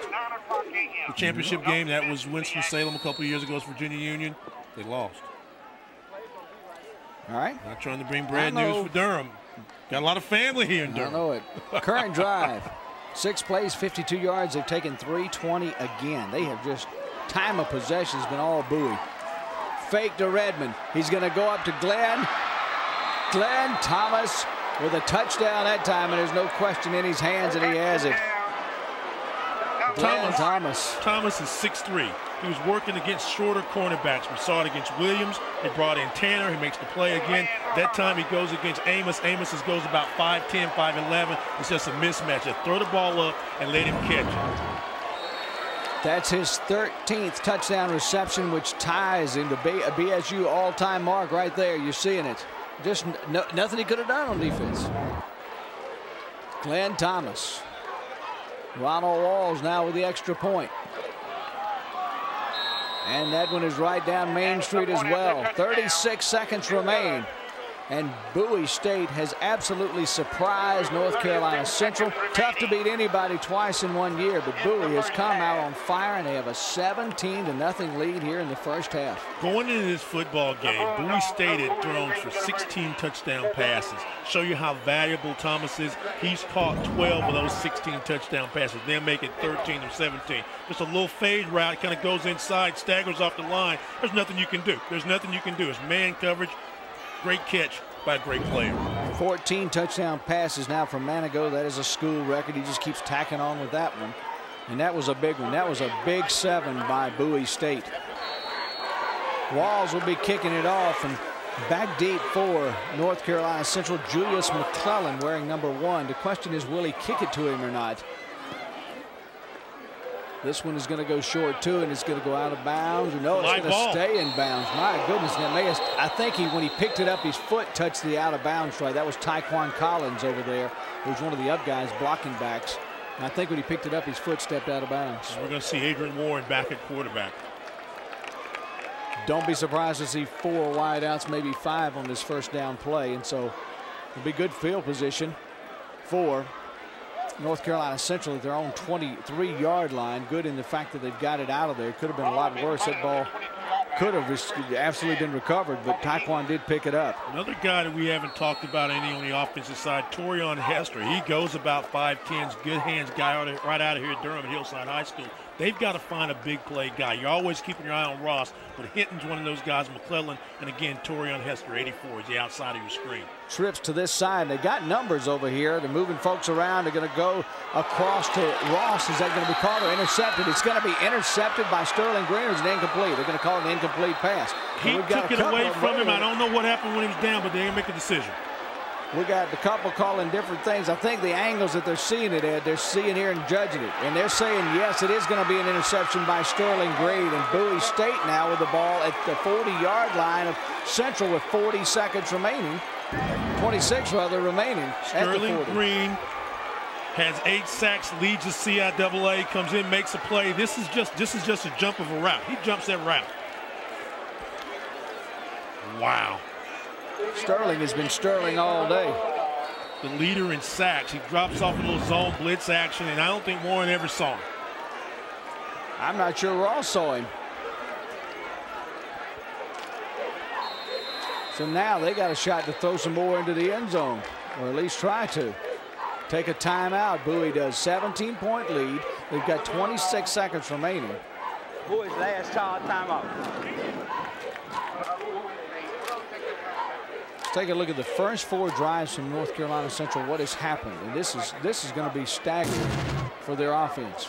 the championship game. That was Winston-Salem a couple years ago. It's Virginia Union. They lost. All right. Not trying to bring bad news for Durham. Got a lot of family here in Durham. I know it. Current drive. 6 plays, 52 yards. They've taken 320 again. They have just, time of possession has been all Bowie. Fake to Redman. He's going to go up to Glenn. Glenn Thomas with a touchdown that time, and there's no question in his hands, and he has it. Glenn Thomas. Thomas is 6'3". He was working against shorter cornerbacks. We saw it against Williams. They brought in Tanner. He makes the play again. That time he goes against Amos. Amos goes about 5'10", 5'11". It's just a mismatch. Just throw the ball up and let him catch it. That's his 13th touchdown reception, which ties into BSU all-time mark right there. You're seeing it. Just nothing he could have done on defense. Glenn Thomas. Ronald Walls now with the extra point. And that one is right down Main Street as well. 36 seconds remain. And Bowie State has absolutely surprised North Carolina Central. Tough to beat anybody twice in one year, but Bowie has come out on fire, and they have a 17-0 lead here in the first half. Going into this football game, Bowie State had thrown for 16 touchdown passes. Show you how valuable Thomas is. He's caught 12 of those 16 touchdown passes. They'll make it 13 or 17. Just a little fade route, kind of goes inside, staggers off the line. There's nothing you can do. There's nothing you can do. It's man coverage. Great catch by a great player. 14 touchdown passes now from Manigault. That is a school record. He just keeps tacking on with that one. And that was a big one. That was a big 7 by Bowie State. Walls will be kicking it off, and back deep for North Carolina Central, Julius McClellan wearing number 1. The question is, will he kick it to him or not? This one is going to go short, too, and it's going to go out of bounds. No, it's going to stay in bounds. My goodness. I think when he picked it up, his foot touched the out-of-bounds try. That was Tyquan Collins over there, who's one of the up guys blocking backs. And I think when he picked it up, his foot stepped out of bounds. We're going to see Adrian Warren back at quarterback. Don't be surprised to see 4 wideouts, maybe 5 on this first down play. And so it'll be good field position for North Carolina Central at their own 23-yard line. Good in the fact that they've got it out of there. Could have been a lot worse. That ball could have absolutely been recovered, but Tyquan did pick it up. Another guy that we haven't talked about any on the offensive side, Torion Hester. He goes about 5'10", good hands guy right out of here at Durham at Hillside High School. They've got to find a big play guy. You're always keeping your eye on Ross, but Hinton's one of those guys, McClellan, and again, Torion Hester, 84, is the outside of your screen. Trips to this side. They got numbers over here. They're moving folks around. They're going to go across to Ross. Is that going to be called or intercepted? It's going to be intercepted by Sterling Green. It's an incomplete. They're going to call it an incomplete pass. He took it away from him. I don't know what happened when he was down, but they didn't make a decision. We got the couple calling different things. I think the angles that they're seeing it at, they're seeing here and judging it. And they're saying, yes, it is going to be an interception by Sterling Green. And Bowie State now with the ball at the 40-yard line of Central with 40 seconds remaining. 26, rather, remaining. Sterling Green has 8 sacks, leads the CIAA, comes in, makes a play. This is just a jump of a route. He jumps that route. Wow. Sterling has been Sterling all day. The leader in sacks. He drops off a little zone blitz action, and I don't think Warren ever saw him. I'm not sure Ross saw him. So now they got a shot to throw some more into the end zone, or at least try to. Take a timeout. Bowie does. 17-point lead. They've got 26 seconds remaining. Bowie's last timeout. Take a look at the first 4 drives from North Carolina Central, what has happened. And this is going to be staggering for their offense.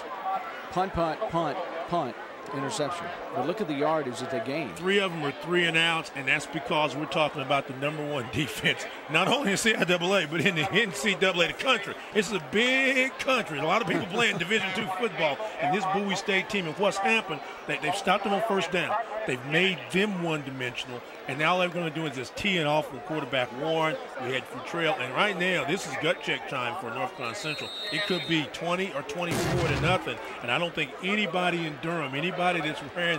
Punt, punt, punt, punt, interception. But look at the yardage that they gained. 3 of them are 3-and-outs, and that's because we're talking about the number 1 defense, not only in CIAA, but in the NCAA, the country. This is a big country. A lot of people playing Division II football, and this Bowie State team, and what's happened, they've stopped them on first down. They've made them one-dimensional, and now all they're going to do is just tee it off with quarterback Warren. We had Futrell, and right now this is gut check time for North Carolina Central. It could be 20 or 24 to nothing, and I don't think anybody in Durham, anybody that's wearing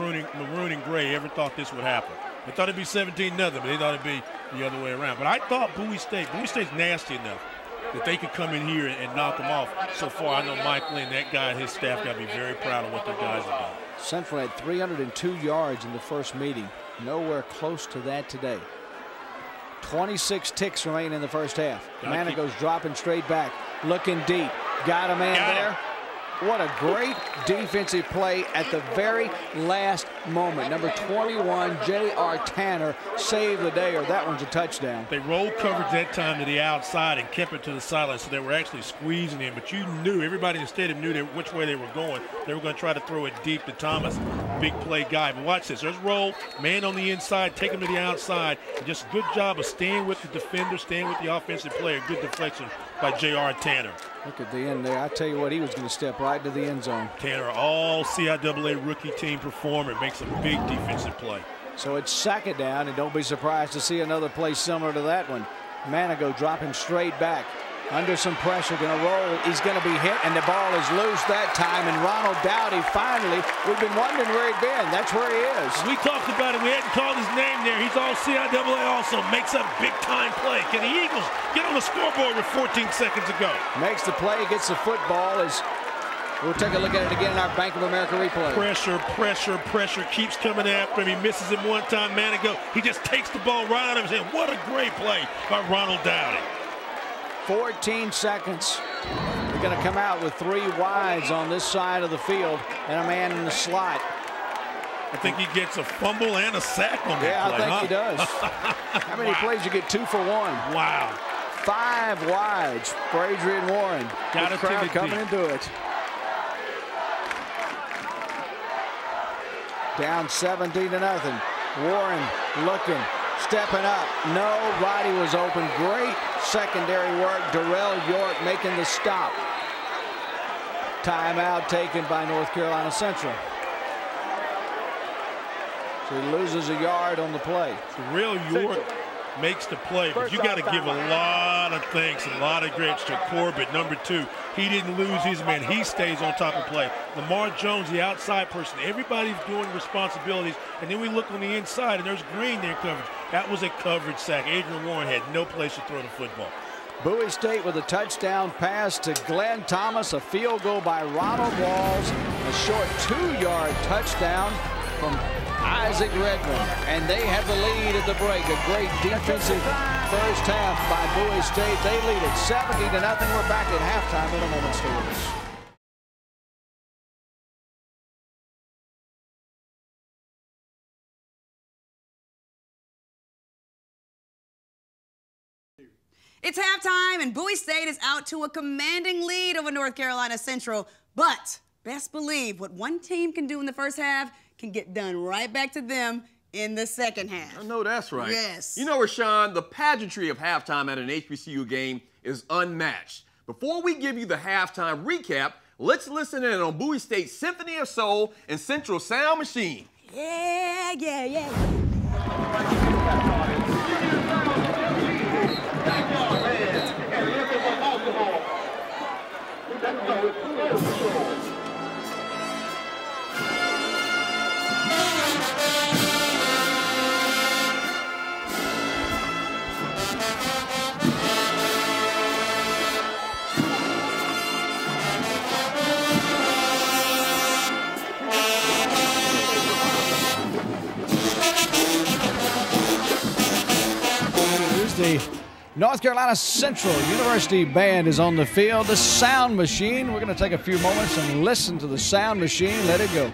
maroon and gray, ever thought this would happen. They thought it'd be 17-0, but they thought it'd be the other way around. But I thought Bowie State's nasty enough that they could come in here and knock them off. So far, I know Mike Lynn, that guy and his staff got to be very proud of what their guys are doing. Central had 302 yards in the first meeting. Nowhere close to that today. 26 ticks remain in the first half. Manigault's dropping straight back, looking deep. Got a man there. What a great defensive play at the very last moment. Number 21, J.R. Tanner, saved the day, or that one's a touchdown. They rolled coverage that time to the outside and kept it to the sideline, so they were actually squeezing him. But you knew, everybody in the stadium knew which way they were going. They were going to try to throw it deep to Thomas, big play guy. But watch this, there's roll, man on the inside, take him to the outside. And just good job of staying with the defender, staying with the offensive player. Good deflection by J.R. Tanner. Look at the end there. I tell you what, he was going to step right into the end zone. Tanner, all CIAA rookie team performer, makes a big defensive play. So it's second down, and don't be surprised to see another play similar to that one. Manigault dropping straight back. Under some pressure, going to roll. He's going to be hit, and the ball is loose that time. And Ronald Dowdy finally, we've been wondering where he'd been. That's where he is. We talked about it. We hadn't called his name there. He's all CIAA also. Makes a big-time play. Can the Eagles get on the scoreboard with 14 seconds to go? Makes the play, gets the football. We'll take a look at it again in our Bank of America replay. Pressure, pressure, pressure keeps coming after him. He misses it one time. Manigault, he just takes the ball right out of his hand. What a great play by Ronald Dowdy. 14 seconds. They're going to come out with three wides on this side of the field and a man in the slot. I think he gets a fumble and a sack on that play. Yeah, I think he does. How many plays you get 2 for 1? Wow. 5 wides for Adrian Warren. Got a crowd coming into it. Down 17-0. Warren looking. Stepping up. No, Roddy was open. Great secondary work. Darrell York making the stop. Timeout taken by North Carolina Central. So he loses a yard on the play. Darrell York makes the play, but you got to give a lot of thanks and a lot of grits to Corbett, number 2. He didn't lose his man. He stays on top of play. Lamar Jones, the outside person. Everybody's doing responsibilities. And then we look on the inside, and there's Green there coverage. That was a coverage sack. Adrian Warren had no place to throw the football. Bowie State with a touchdown pass to Glenn Thomas, a field goal by Ronald Walls, a short 2-yard touchdown from Isaac Redman, and they have the lead at the break. A great defensive first half by Bowie State. They lead it 17-0. We're back at halftime in a moment. Stay with us. It's halftime, and Bowie State is out to a commanding lead over North Carolina Central. But best believe what one team can do in the first half can get done right back to them in the second half. I know that's right. Yes. You know, Rashawn, the pageantry of halftime at an HBCU game is unmatched. Before we give you the halftime recap, let's listen in on Bowie State's Symphony of Soul and Central Sound Machine. Yeah, yeah, yeah. The North Carolina Central University band is on the field. The Sound Machine. We're going to take a few moments and listen to the Sound Machine. Let it go.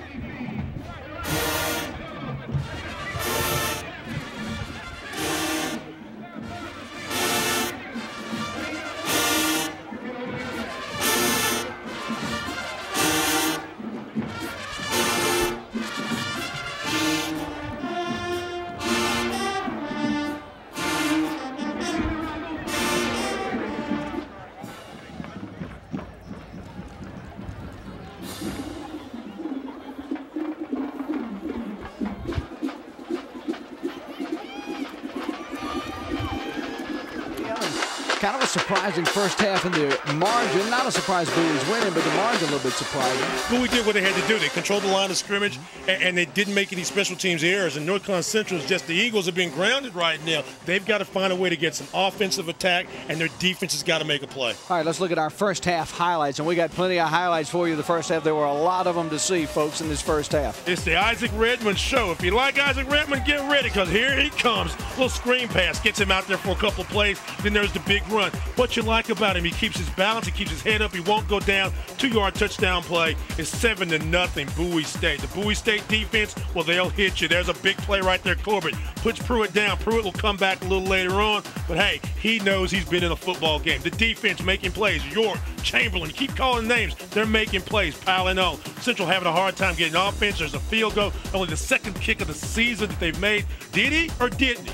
Kind of a surprising first half in the margin. Not a surprise Bowie's winning, but the margin a little bit surprising. Bowie did what they had to do. They controlled the line of scrimmage, and they didn't make any special teams errors. And North Carolina Central is just the Eagles are being grounded right now. They've got to find a way to get some offensive attack, and their defense has got to make a play. All right, let's look at our first half highlights, and we got plenty of highlights for you the first half. There were a lot of them to see, folks, in this first half. It's the Isaac Redman show. If you like Isaac Redman, get ready, because here he comes. Little screen pass gets him out there for a couple of plays. Then there's the big run. What you like about him, he keeps his balance, he keeps his head up, he won't go down. 2-yard touchdown play. It's 7-0 Bowie State. The Bowie State defense, well, they'll hit you. There's a big play right there. Corbett puts Pruitt down. Pruitt will come back a little later on, but hey, he knows he's been in a football game. The defense making plays. York, Chamberlain, keep calling names. They're making plays, piling on. Central having a hard time getting offense. There's a field goal, only the second kick of the season that they've made. Did he or didn't he?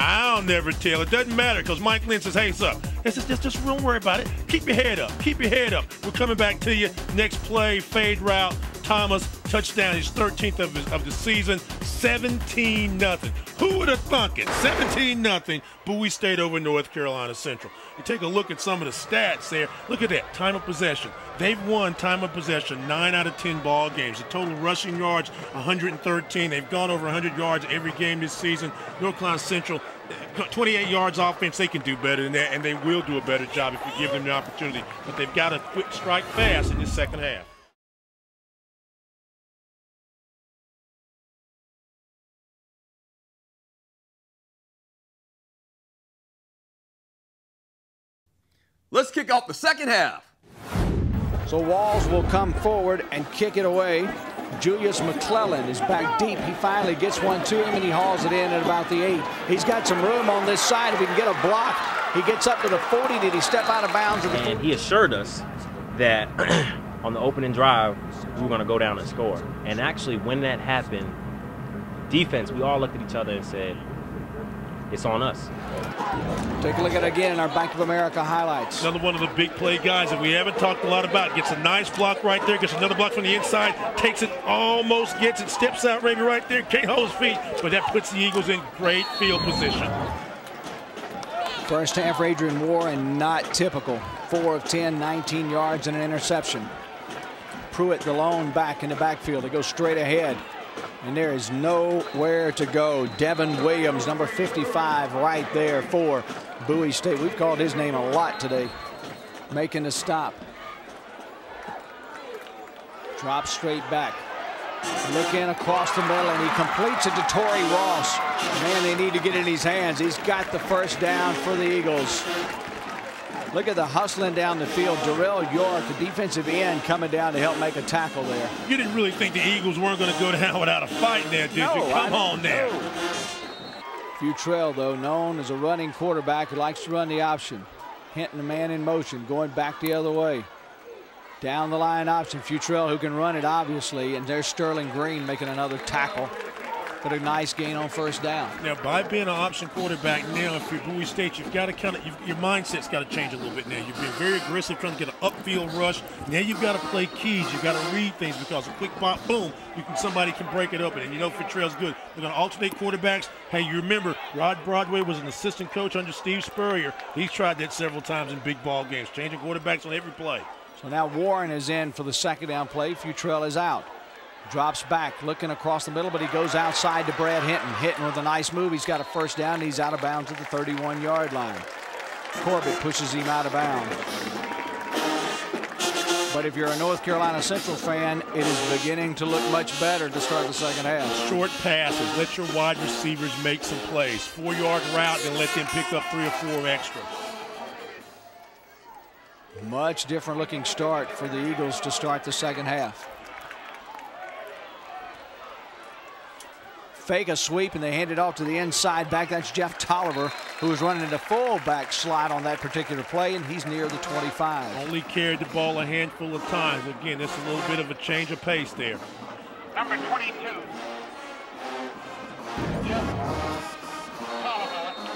I'll never tell. It doesn't matter, because Mike Lynn says, hey, son, just don't worry about it. Keep your head up. Keep your head up. We're coming back to you. Next play, fade route, Thomas, touchdown, his 13th of the season, 17-0. Who would have thunk it? 17-0, Bowie State over North Carolina Central. You take a look at some of the stats there. Look at that, time of possession. They've won time of possession 9 out of 10 ball games. The total rushing yards, 113. They've gone over 100 yards every game this season. North Carolina Central, 28 yards offense. They can do better than that, and they will do a better job if you give them the opportunity. But they've got to quick strike fast in this second half. Let's kick off the second half. So Walls will come forward and kick it away. Julius McClellan is back deep. He finally gets one to him, and he hauls it in at about the 8. He's got some room on this side. If he can get a block, he gets up to the 40. Did he step out of bounds? And he assured us that on the opening drive, we were going to go down and score. And actually, when that happened, defense, we all looked at each other and said, it's on us. Take a look at it again in our Bank of America highlights. Another one of the big play guys that we haven't talked a lot about. Gets a nice block right there. Gets another block from the inside. Takes it, almost gets it. Steps out maybe right there. Can't hold his feet. But that puts the Eagles in great field position. First half for Adrian Warren, not typical. 4 of 10, 19 yards and an interception. Pruitt the lone back in the backfield. They go straight ahead. And there is nowhere to go. Devin Williams, number 55, right there for Bowie State. We've called his name a lot today. Making the stop. Drop straight back. Look in across the middle, and he completes it to Torrey Ross. Man, they need to get in his hands. He's got the first down for the Eagles. Look at the hustling down the field. Darrell York, the defensive end, coming down to help make a tackle there. You didn't really think the Eagles weren't going to go down without a fight there, did you? Come on now. Futrell, though, known as a running quarterback who likes to run the option. Hinton, a man in motion, going back the other way. Down the line option. Futrell, who can run it, obviously. And there's Sterling Green making another tackle. But a nice gain on first down. Now, by being an option quarterback now, if you're Bowie State, you've got to kind of, your mindset's got to change a little bit now. You've been very aggressive trying to get an upfield rush. Now you've got to play keys. You've got to read things, because a quick pop, boom, somebody can break it up. And you know Futrell's good. They're going to alternate quarterbacks. Hey, you remember Rod Broadway was an assistant coach under Steve Spurrier. He's tried that several times in big ball games, changing quarterbacks on every play. So now Warren is in for the second down play. Futrell is out. Drops back, looking across the middle, but he goes outside to Brad Hinton. Hinton with a nice move. He's got a first down, and he's out of bounds at the 31-yard line. Corbett pushes him out of bounds. But if you're a North Carolina Central fan, it is beginning to look much better to start the second half. Short passes. Let your wide receivers make some plays. 4-yard route, and let them pick up 3 or 4 extra. Much different looking start for the Eagles to start the second half. Fake a sweep, and they hand it off to the inside back. That's Jeff Tolliver, who was running in the fullback slot on that particular play, and he's near the 25. Only carried the ball a handful of times. Again, that's a little bit of a change of pace there. Number 22, Jeff Tolliver.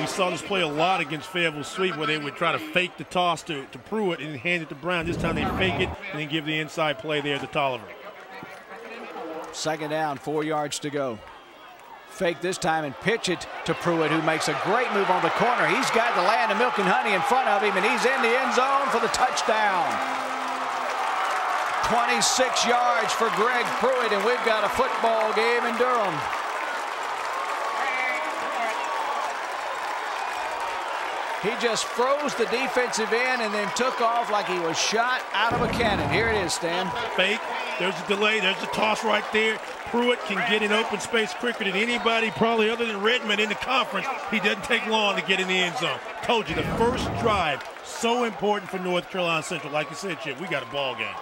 We saw this play a lot against Fayetteville Sweep, where they would try to fake the toss to Pruitt and hand it to Brown. This time they fake it and then give the inside play there to Tolliver. Second down, 4 yards to go. fake this time and pitch it to Pruitt, who makes a great move on the corner. He's got the land of milk and honey in front of him, and he's in the end zone for the touchdown. 26 yards for Greg Pruitt, and we've got a football game in Durham. He just froze the defensive end and then took off like he was shot out of a cannon. Here it is, Stan. Fake. There's a delay. There's a toss right there. Pruitt can get in open space quicker than anybody, probably other than Redman in the conference. He doesn't take long to get in the end zone. Told you, the first drive, so important for North Carolina Central. Like you said, Chip, we got a ball game.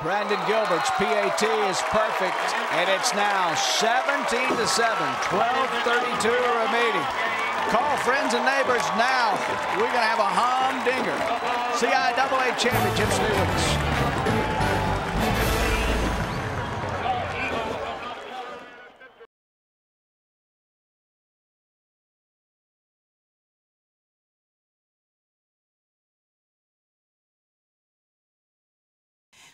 Brandon Gilbert's PAT is perfect, and it's now 17-7, 12:32 remaining. Call friends and neighbors now. We're going to have a humdinger. CIAA Championship students.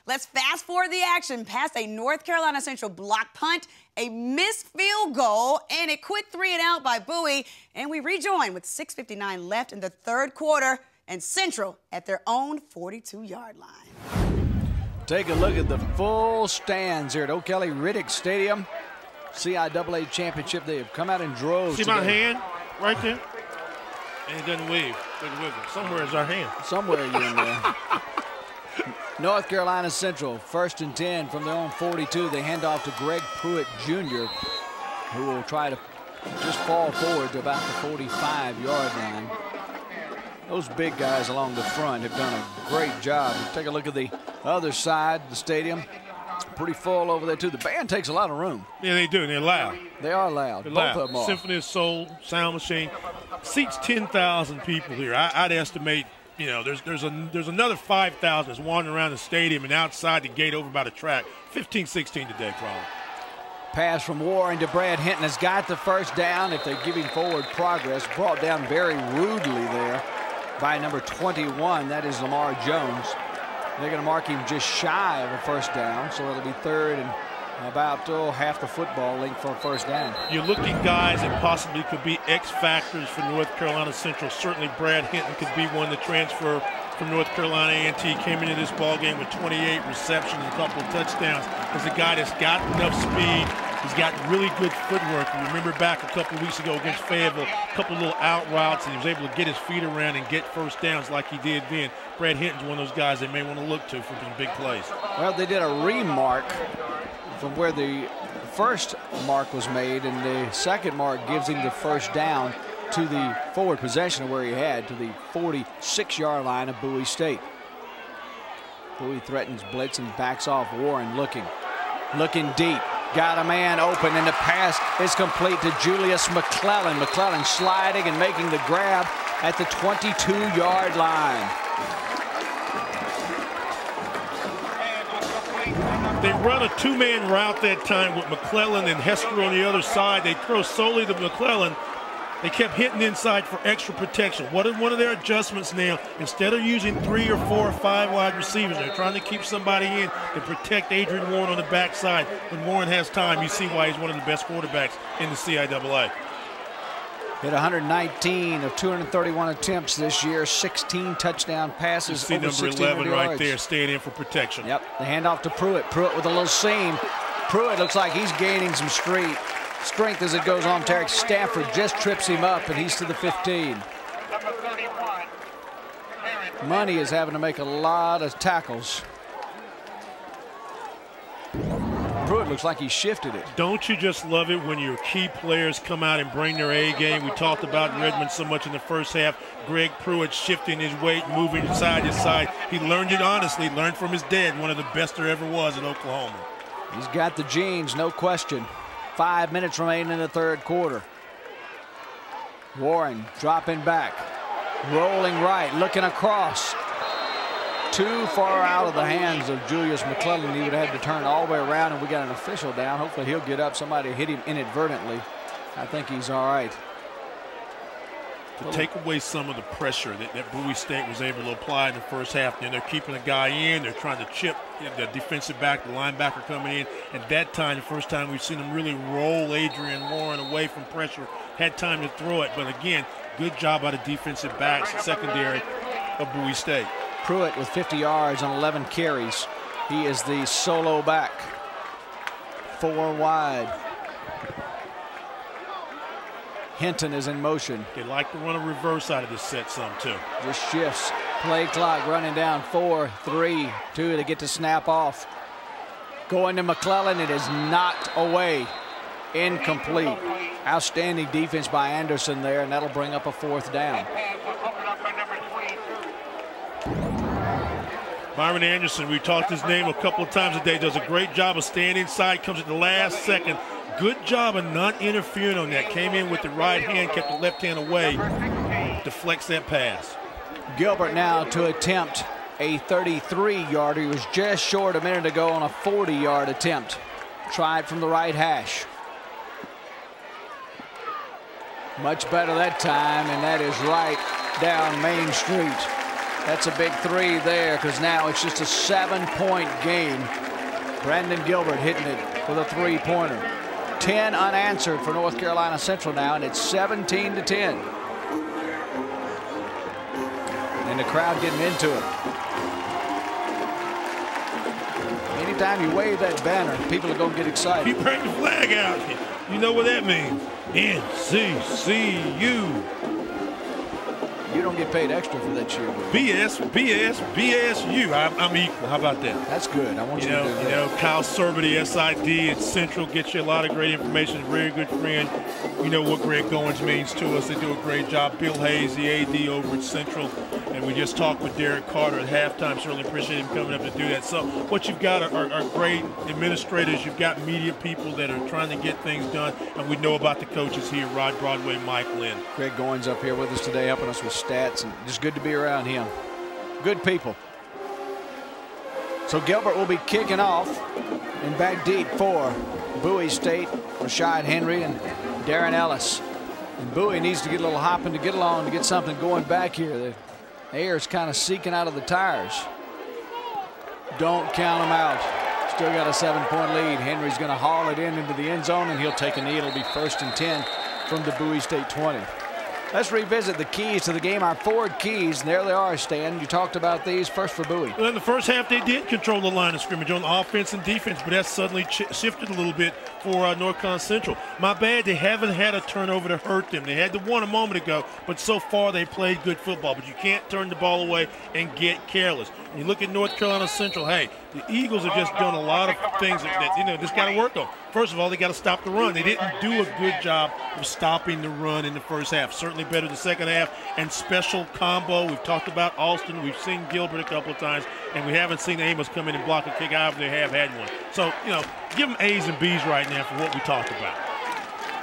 Let's fast forward the action past a North Carolina Central block punt, a missed field goal, and a quick three and out by Bowie. And we rejoin with 6:59 left in the third quarter and Central at their own 42-yard line. Take a look at the full stands here at O'Kelly Riddick Stadium. CIAA Championship. They have come out in droves. See my hand right there? And it doesn't wave. Doesn't wiggle. Somewhere is our hand. Somewhere you're in there. North Carolina Central, 1st and 10 from their own 42. They hand off to Greg Pruitt Jr., who will try to just fall forward to about the 45-yard line. Those big guys along the front have done a great job. Take a look at the other side of the stadium. Pretty full over there, too. The band takes a lot of room. Yeah, they do, and they're loud. They are loud. Both of them are. Symphony of Soul, Sound Machine. Seats 10,000 people here. I'd estimate, you know, there's another 5,000 that's wandering around the stadium and outside the gate over by the track. 15, 16 today, probably. Pass from Warren to Brad Hinton has got the first down if they give him forward progress. Brought down very rudely there by number 21. That is Lamar Jones. They're going to mark him just shy of a first down, so it'll be third and about half the football length for a first down. You're looking guys that possibly could be X factors for North Carolina Central. Certainly Brad Hinton could be one. The transfer from North Carolina A&T came into this ballgame with 28 receptions and a couple of touchdowns. He's a guy that's got enough speed. He's got really good footwork. You remember back a couple of weeks ago against Fayetteville, a couple of little out routes, and he was able to get his feet around and get first downs like he did then. Brad Hinton's one of those guys they may want to look to for some big plays. Well, they did a remark from where the first mark was made, and the second mark gives him the first down to the forward possession of where he had, to the 46-yard line of Bowie State. Bowie threatens blitz and backs off. Warren looking deep. Got a man open, and the pass is complete to Julius McClellan. McClellan sliding and making the grab at the 22-yard line. They run a two-man route that time with McClellan and Hester on the other side. They throw solely to McClellan. They kept hitting inside for extra protection. What is one of their adjustments now? Instead of using 3 or 4 or 5 wide receivers, they're trying to keep somebody in to protect Adrian Warren on the backside. When Warren has time, you see why he's one of the best quarterbacks in the CIAA. Hit 119 of 231 attempts this year, 16 touchdown passes. You see over number 11 right yards. There, staying in for protection. Yep, the handoff to Pruitt. Pruitt with a little seam. Pruitt looks like he's gaining some strength as it goes on. Derek Stafford just trips him up, and he's to the 15. Money is having to make a lot of tackles. Pruitt looks like he shifted it. Don't you just love it when your key players come out and bring their A game? We talked about Redmond so much in the first half. Greg Pruitt shifting his weight, moving side to side. He learned it honestly, learned from his dad, one of the best there ever was in Oklahoma. He's got the genes, no question. 5 minutes remaining in the third quarter. Warren dropping back, rolling right, looking across. Too far out of the hands of Julius McClellan. He would have had to turn all the way around, and we got an official down. Hopefully he'll get up. Somebody hit him inadvertently. I think he's all right. to take away some of the pressure that Bowie State was able to apply in the first half. Then they're keeping a guy in. They're trying to chip the defensive back, the linebacker coming in. And that time, the first time we've seen them really roll Adrian Warren away from pressure. Had time to throw it. But, again, good job by the defensive backs, the secondary of Bowie State. Pruitt with 50 yards on 11 carries. He is the solo back. Four wide. Hinton is in motion. They like to run a reverse out of this set some, too. Just shifts. Play clock running down. 4, 3, 2 to get the snap off. Going to McClellan. It is knocked away. Incomplete. Outstanding defense by Anderson there, and that'll bring up a fourth down. Byron Anderson, we talked his name a couple of times today, does a great job of staying inside, comes at the last second. Good job of not interfering on that. Came in with the right hand, kept the left hand away, deflects that pass. Gilbert now to attempt a 33-yarder. He was just short a minute ago on a 40-yard attempt. Tried from the right hash. Much better that time, and that is right down Main Street. That's a big three there, because now it's just a 7-point game. Brandon Gilbert hitting it with a three-pointer. 10 unanswered for North Carolina Central now, and it's 17-10. And the crowd getting into it. Anytime you wave that banner, people are going to get excited. You break the flag out. You know what that means. NCCU. You don't get paid extra for that cheerleader. BSU. I'm equal. How about that? That's good. I want you to do that. You know, Kyle Cervity, SID at Central, gets you a lot of great information. Very good friend. You know what Greg Goins means to us. They do a great job. Bill Hayes, the AD over at Central. And we just talked with Derek Carter at halftime. Certainly appreciate him coming up to do that. So what you've got are great administrators. You've got media people that are trying to get things done. And we know about the coaches here, Rod Broadway, Mike Lynn. Greg Goins up here with us today, helping us with stats, and just good to be around him. Good people. So Gilbert will be kicking off, and back deep for Bowie State, Rashad Henry and Darren Ellis. And Bowie needs to get a little hopping to get along to get something going back here. The air is kind of seeking out of the tires. Don't count them out. Still got a 7-point lead. Henry's going to haul it in into the end zone, and he'll take a knee. It'll be 1st and 10 from the Bowie State 20. Let's revisit the keys to the game, our forward keys, and there they are, Stan. You talked about these. First for Bowie. Well, in the first half, they did control the line of scrimmage on offense and defense, but that suddenly shifted a little bit for North Carolina Central. My bad, they haven't had a turnover to hurt them. They had the one a moment ago, but so far they played good football. But you can't turn the ball away and get careless. When you look at North Carolina Central, hey, the Eagles have just done a lot of things that just got to work on. First of all, they got to stop the run. They didn't do a good job of stopping the run in the first half. Certainly better in the second half. And special combo. We've talked about Alston. We've seen Gilbert a couple of times. And we haven't seen Amos come in and block a kick. Obviously, they have had one. So, give them A's and B's right now for what we talked about.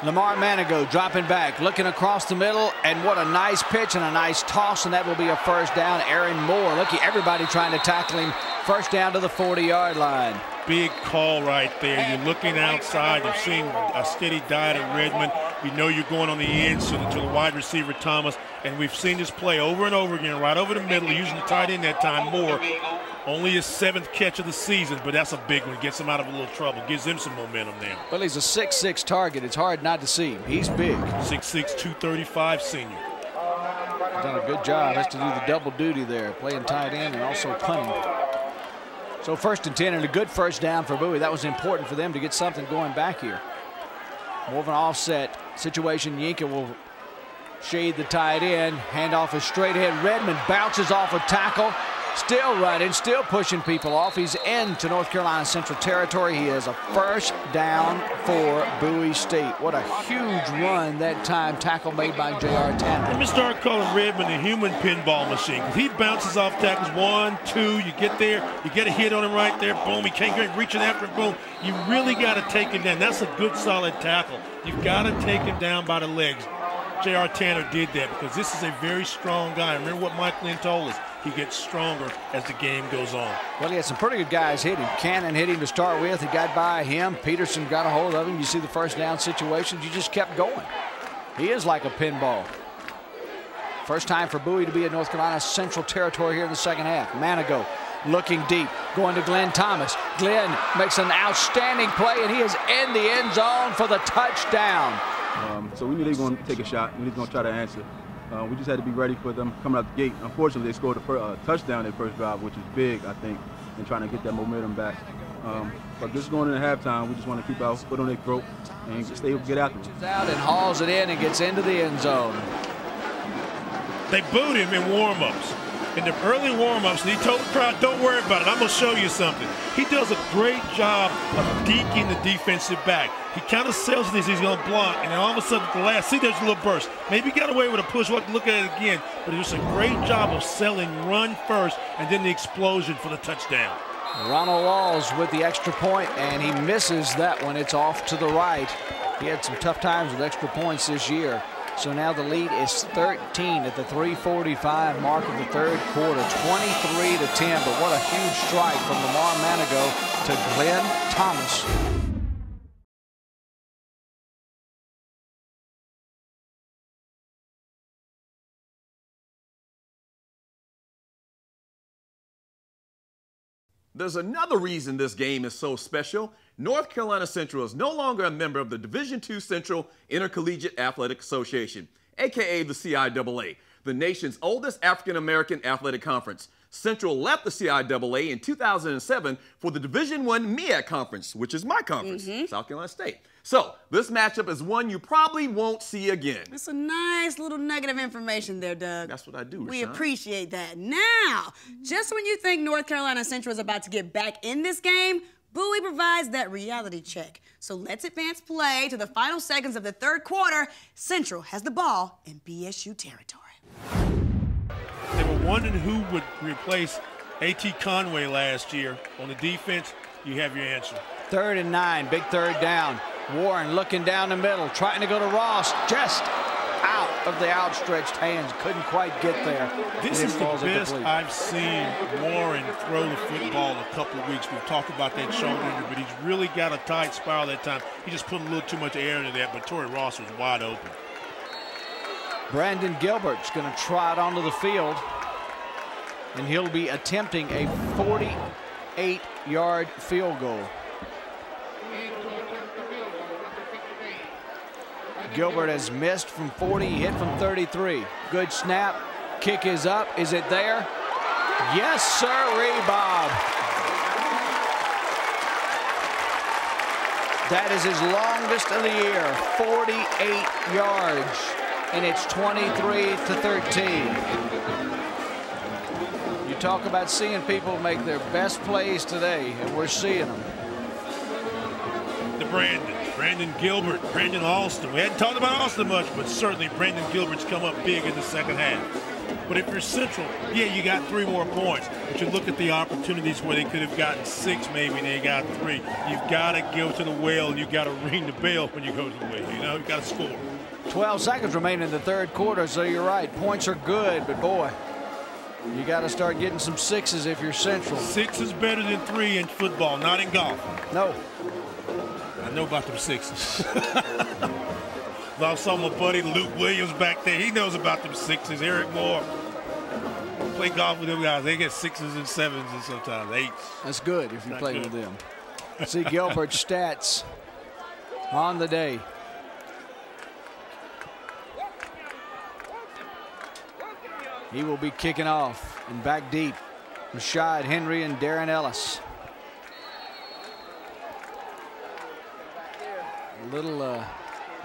Lamar Manigault dropping back, looking across the middle, and what a nice pitch and a nice toss, and that will be a first down. Aaron Moore, looking, everybody trying to tackle him. First down to the 40-yard line. Big call right there. You're looking outside. You've seen a steady diet at Redmond. You know you're going on the end, so to the wide receiver, Thomas. And we've seen this play over and over again, right over the middle, using the tight end that time, Moore. Only his 7th catch of the season, but that's a big one. Gets him out of a little trouble. Gives him some momentum there. Well, he's a 6'6 target. It's hard not to see him. He's big. 6'6", 235 senior. He's done a good job. Has to do the double duty there, playing tight end and also punting. So 1st and 10 and a good first down for Bowie. That was important for them to get something going back here. More of an offset situation. Yinka will shade the tight end. Handoff is straight ahead. Redmond bounces off a tackle. Still running, still pushing people off. He's into North Carolina Central territory. He is a first down for Bowie State. What a huge run that time. Tackle made by J.R. Tanner. Let me start calling Redmond the human pinball machine. He bounces off tackles. 1, 2, you get there. You get a hit on him right there. Boom, he can't get reaching after him. Boom. You really got to take him down. That's a good, solid tackle. You've got to take him down by the legs. J.R. Tanner did that because this is a very strong guy. Remember what Mike Lynn told us. He gets stronger as the game goes on. Well, he had some pretty good guys hit him. Cannon hit him to start with. He got by him. Peterson got a hold of him. You see the first down situations. You just kept going. He is like a pinball. First time for Bowie to be in North Carolina Central territory here in the second half. Manigault looking deep, going to Glenn Thomas. Glenn makes an outstanding play, and he is in the end zone for the touchdown. So we knew they were going to take a shot. We were going to try to answer. We just had to be ready for them coming out the gate. Unfortunately, they scored a touchdown their first drive, which is big, I think, in trying to get that momentum back. But just going into halftime, we just want to keep our foot on their throat and stay able to get after them. Out and hauls it in and gets into the end zone. They booed him in warm-ups. In the early warm-ups, he told the crowd, don't worry about it, I'm going to show you something. He does a great job of deking the defensive back. He kind of sells this, he's going to block, and then all of a sudden, the last, see, there's a little burst. Maybe he got away with a push, we'll look at it again, but it was a great job of selling run first, and then the explosion for the touchdown. Ronald Walls with the extra point, and he misses that one. It's off to the right. He had some tough times with extra points this year. So now the lead is 13 at the 3:45 mark of the third quarter, 23-10. But what a huge strike from Lamar Manigault to Glenn Thomas. There's another reason this game is so special. North Carolina Central is no longer a member of the Division II Central Intercollegiate Athletic Association, aka the CIAA, the nation's oldest African-American athletic conference. Central left the CIAA in 2007 for the Division I MEAC Conference, which is my conference, South Carolina State. So this matchup is one you probably won't see again. That's a nice little nugget of information there, Doug. That's what I do, Rashawn. We appreciate that. Now, just when you think North Carolina Central is about to get back in this game, Bowie provides that reality check. So let's advance play to the final seconds of the third quarter. Central has the ball in BSU territory. They were wondering who would replace A.T. Conway last year. On the defense, you have your answer. 3rd and 9, big third down. Warren looking down the middle, trying to go to Ross, just out of the outstretched hands. Couldn't quite get there. This is the best I've seen Warren throw the football in a couple of weeks. We've talked about that shoulder injury, but he's really got a tight spiral that time. He just put a little too much air into that, but Torrey Ross was wide open. Brandon Gilbert's going to trot onto the field, and he'll be attempting a 48-yard field goal. Gilbert has missed from 40, hit from 33. Good snap, kick is up. Is it there? Yes, sir, Bob. That is his longest of the year, 48 yards, and it's 23-13. You talk about seeing people make their best plays today, and we're seeing them. The Brandon Gilbert, Brandon Alston. We hadn't talked about Alston much, but certainly Brandon Gilbert's come up big in the second half. But if you're Central, yeah, you got 3 more points. But you look at the opportunities where they could have gotten 6 maybe, and they got 3. You've got to go to the well, and you've got to ring the bell when you go to the well. You know, you've got to score. 12 seconds remain in the third quarter, so you're right. Points are good, but boy, you got to start getting some 6s if you're Central. 6 is better than 3 in football, not in golf. No. I know about them 6s. I saw my buddy Luke Williams back there. He knows about them 6s. Eric Moore. Play golf with them guys. They get 6s and 7s and sometimes 8s. That's good if you play with them. See Gilbert's stats on the day. He will be kicking off, and back deep, Rashad Henry and Darren Ellis. Little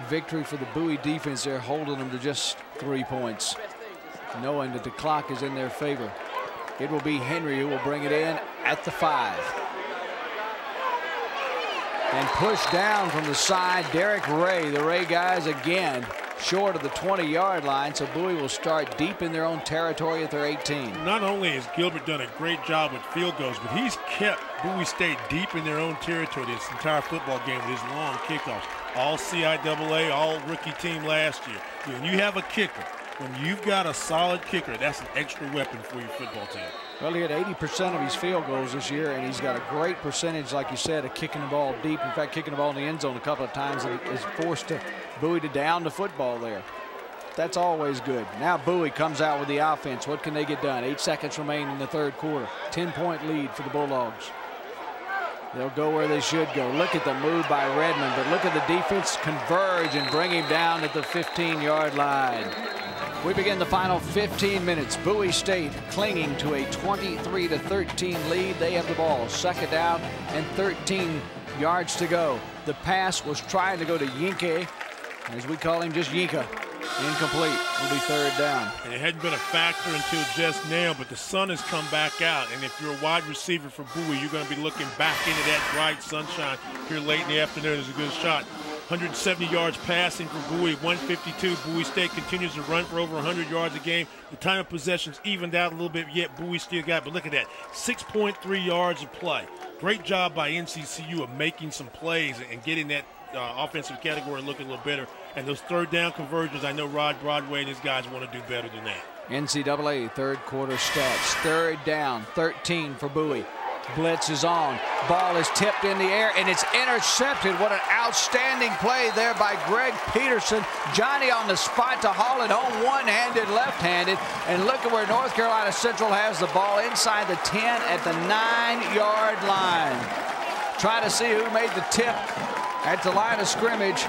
victory for the Bowie defense there, holding them to just 3 points, knowing that the clock is in their favor. It will be Henry who will bring it in at the 5. And pushed down from the side, Derek Ray. The Ray guys again short of the 20-yard line, so Bowie will start deep in their own territory at their 18. Not only has Gilbert done a great job with field goals, but he's kept Bowie State deep in their own territory this entire football game with his long kickoffs. All CIAA, all rookie team last year. When you have a kicker, when you've got a solid kicker, that's an extra weapon for your football team. Well, he had 80% of his field goals this year, and he's got a great percentage, like you said, of kicking the ball deep. In fact, kicking the ball in the end zone a couple of times, and he's forced to Bowie to down the football there. That's always good. Now Bowie comes out with the offense. What can they get done? 8 seconds remain in the third quarter. 10-point lead for the Bulldogs. They'll go where they should go. Look at the move by Redman, but look at the defense converge and bring him down at the 15-yard line. We begin the final 15 minutes. Bowie State clinging to a 23-13 lead. They have the ball. Second down and 13 yards to go. The pass was trying to go to Yinka, as we call him, just Yinka. Incomplete. Will be third down. And it hadn't been a factor until just now, but the sun has come back out. And if you're a wide receiver for Bowie, you're going to be looking back into that bright sunshine here late in the afternoon. It's a good shot. 170 yards passing for Bowie, 152. Bowie State continues to run for over 100 yards a game. The time of possession's evened out a little bit, yet Bowie still got it. But look at that, 6.3 yards of play. Great job by NCCU of making some plays and getting that offensive category looking a little better. And those third down conversions, I know Rod Broadway and his guys want to do better than that. NCAA third quarter stats. Third down, 13 for Bowie. Blitz is on. Ball is tipped in the air, and it's intercepted. What an outstanding play there by Greg Peterson. Johnny on the spot to haul it home, one-handed, left-handed. And look at where North Carolina Central has the ball, inside the 10 at the 9-yard line. Trying to see who made the tip at the line of scrimmage.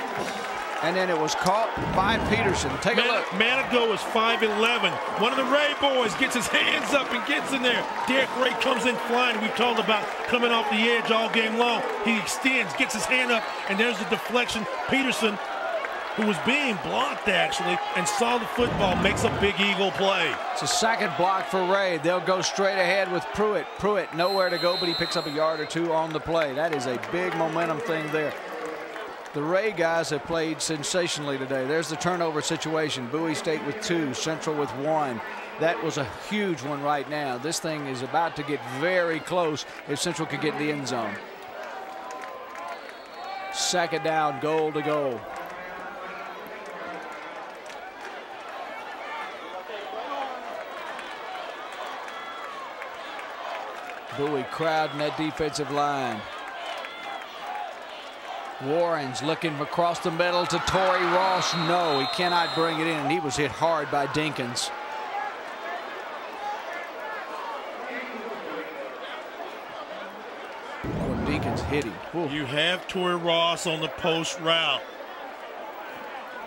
And then it was caught by Peterson. Take a look. Manigault is 5'11". One of the Ray boys gets his hands up and gets in there. Derek Ray comes in flying. We talked about coming off the edge all game long. He extends, gets his hand up, and there's a deflection. Peterson, who was being blocked actually, and saw the football, makes a big eagle play. It's a second block for Ray. They'll go straight ahead with Pruitt. Pruitt nowhere to go, but he picks up a yard or two on the play. That is a big momentum thing there. The Ray guys have played sensationally today. There's the turnover situation. Bowie State with 2, Central with 1. That was a huge one right now. This thing is about to get very close if Central could get in the end zone. Second down, goal to goal. Bowie crowding that defensive line. Warren's looking across the middle to Torrey Ross. No, he cannot bring it in, and he was hit hard by Dinkins. Oh, Dinkins hit him. Whoa. You have Torrey Ross on the post route.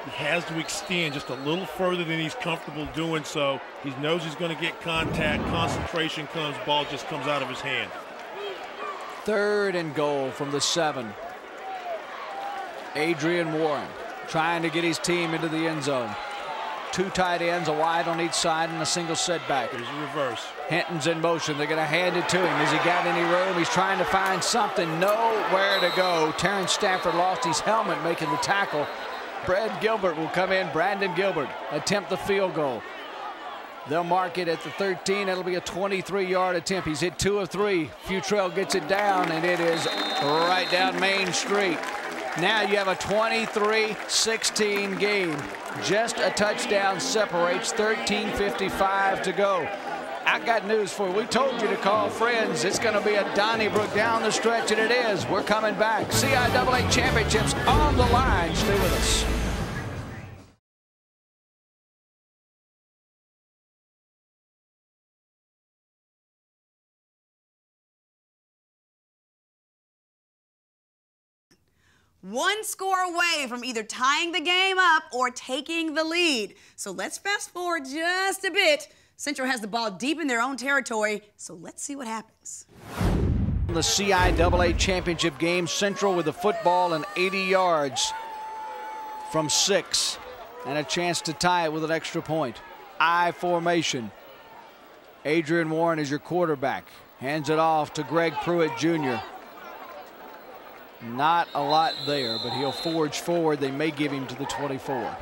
He has to extend just a little further than he's comfortable doing so. He knows he's going to get contact. Concentration comes. Ball just comes out of his hand. Third and goal from the 7. Adrian Warren trying to get his team into the end zone. 2 tight ends, a wide on each side, and a single setback. There's a reverse. Hinton's in motion. They're going to hand it to him. Has he got any room? He's trying to find something. Nowhere to go. Terrence Stafford lost his helmet making the tackle. Brad Gilbert will come in. Brandon Gilbert attempt the field goal. They'll mark it at the 13. That'll be a 23-yard attempt. He's hit 2 of 3. Futrell gets it down, and it is right down Main Street. Now you have a 23-16 game. Just a touchdown separates. 13:55 to go. I got news for you. We told you to call friends. It's going to be a Donnybrook down the stretch, and it is. We're coming back. CIAA championships on the line. Stay with us. One score away from either tying the game up or taking the lead. So let's fast forward just a bit. Central has the ball deep in their own territory, so let's see what happens. The CIAA championship game, Central with the football and 80 yards from 6 and a chance to tie it with an extra point. I formation. Adrian Warren is your quarterback. Hands it off to Greg Pruitt Jr. Not a lot there, but he'll forge forward. They may give him to the 24.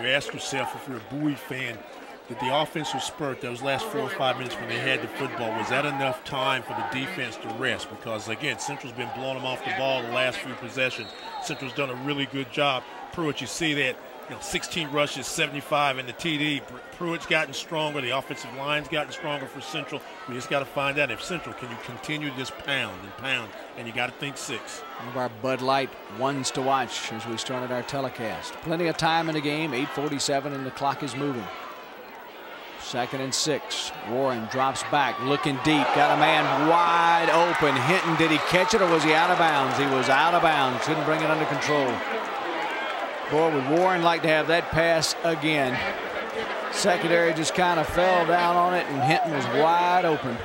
You ask yourself, if you're a Bowie fan, did the offensive spurt those last 4 or 5 minutes when they had the football, was that enough time for the defense to rest? Because, again, Central's been blowing them off the ball the last few possessions. Central's done a really good job. Pruitt, you see that. 16 rushes, 75 in the TD. Pruitt's gotten stronger. The offensive line's gotten stronger for Central. We just got to find out if Central can you continue this pound, and you got to think six. One of our Bud Light ones to watch as we started our telecast. Plenty of time in the game, 8:47, and the clock is moving. Second and six. Warren drops back, looking deep. Got a man wide open. Hinton, did he catch it or was he out of bounds? He was out of bounds. Couldn't bring it under control. Boy, would Warren like to have that pass again. Secondary just kind of fell down on it, and Hinton was wide open.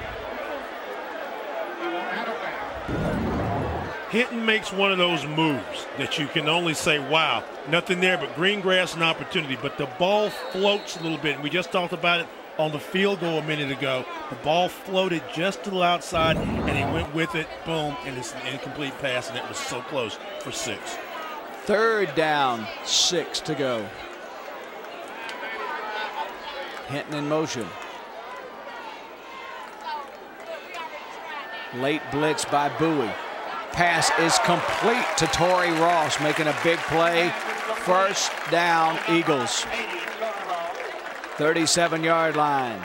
Hinton makes one of those moves that you can only say, wow, nothing there but green grass and opportunity. But the ball floats a little bit. And we just talked about it on the field goal a minute ago. The ball floated just a little outside, and he went with it, boom, and it's an incomplete pass, and it was so close for six. Third down, six to go. Hinton in motion. Late blitz by Bowie. Pass is complete to Torrey Ross, making a big play. First down, Eagles. 37-yard line.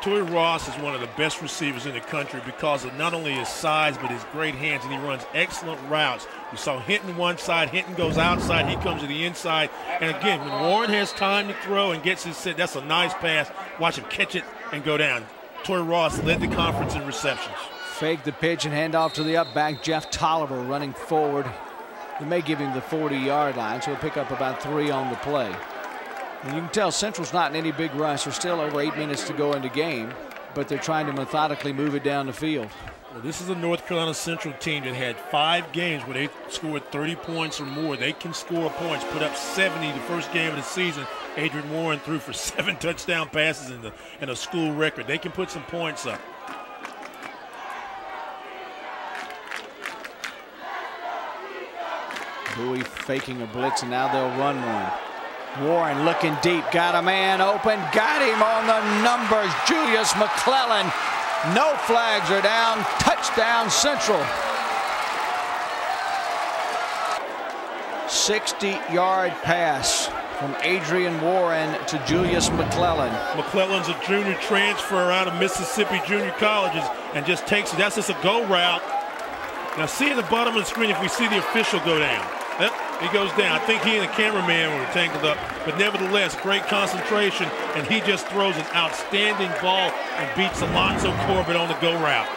Torrey Ross is one of the best receivers in the country because of not only his size, but his great hands, and he runs excellent routes. You saw Hinton one side, Hinton goes outside, he comes to the inside. And again, when Warren has time to throw and gets his set, that's a nice pass. Watch him catch it and go down. Torrey Ross led the conference in receptions. Fake the pitch and hand off to the up back, Jeff Tolliver running forward. They may give him the 40-yard line, so he'll pick up about three on the play. And you can tell Central's not in any big rush. There's still over 8 minutes to go in the game, but they're trying to methodically move it down the field. Well, this is a North Carolina Central team that had 5 games where they scored 30 points or more. They can score points, put up 70 the first game of the season. Adrian Warren threw for 7 touchdown passes in a school record. They can put some points up. Bowie faking a blitz, and now they'll run one. Warren looking deep, got a man open, got him on the numbers. Julius McClellan. No flags are down. Touchdown, Central. 60-yard pass from Adrian Warren to Julius McClellan. McClellan's a junior transfer out of Mississippi Junior Colleges, and just takes it. That's just a go route. Now see at the bottom of the screen if we see the official go down. He goes down. I think he and the cameraman were tangled up, but nevertheless, great concentration, and he just throws an outstanding ball and beats Alonzo Corbett on the go route.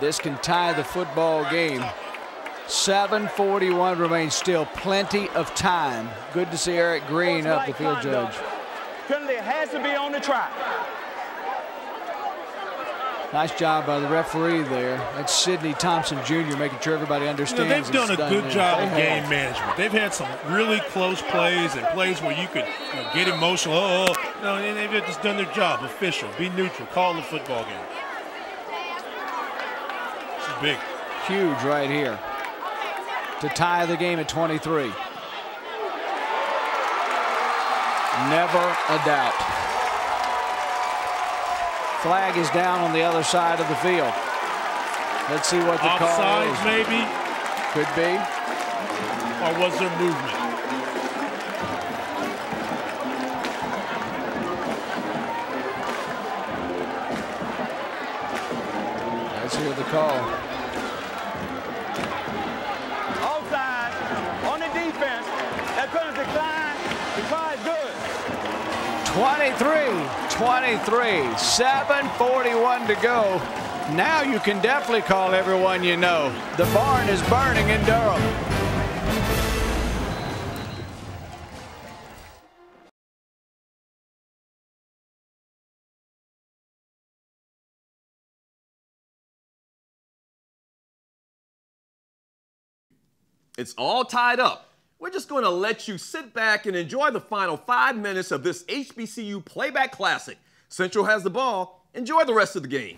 This can tie the football game. 7:41 remains, still plenty of time. Good to see Eric Green up, the field judge. Penalty has to be on the track. Nice job by the referee there. That's Sidney Thompson Jr. making sure everybody understands. They've done a good job of game management. They've had some really close plays and plays where you could get emotional. And they've just done their job. Official, be neutral, call the football game. This is big. Huge right here to tie the game at 23. Never a doubt. Flag is down on the other side of the field. Let's see what the call is. Offsides, maybe. Could be. Or was there movement? Let's hear the call. Offside on the decline. That's going to decline. Decline good. 23. 23, 7:41 to go. Now you can definitely call everyone you know. The barn is burning in Durham. It's all tied up. We're just going to let you sit back and enjoy the final 5 minutes of this HBCU Playback Classic. Central has the ball. Enjoy the rest of the game.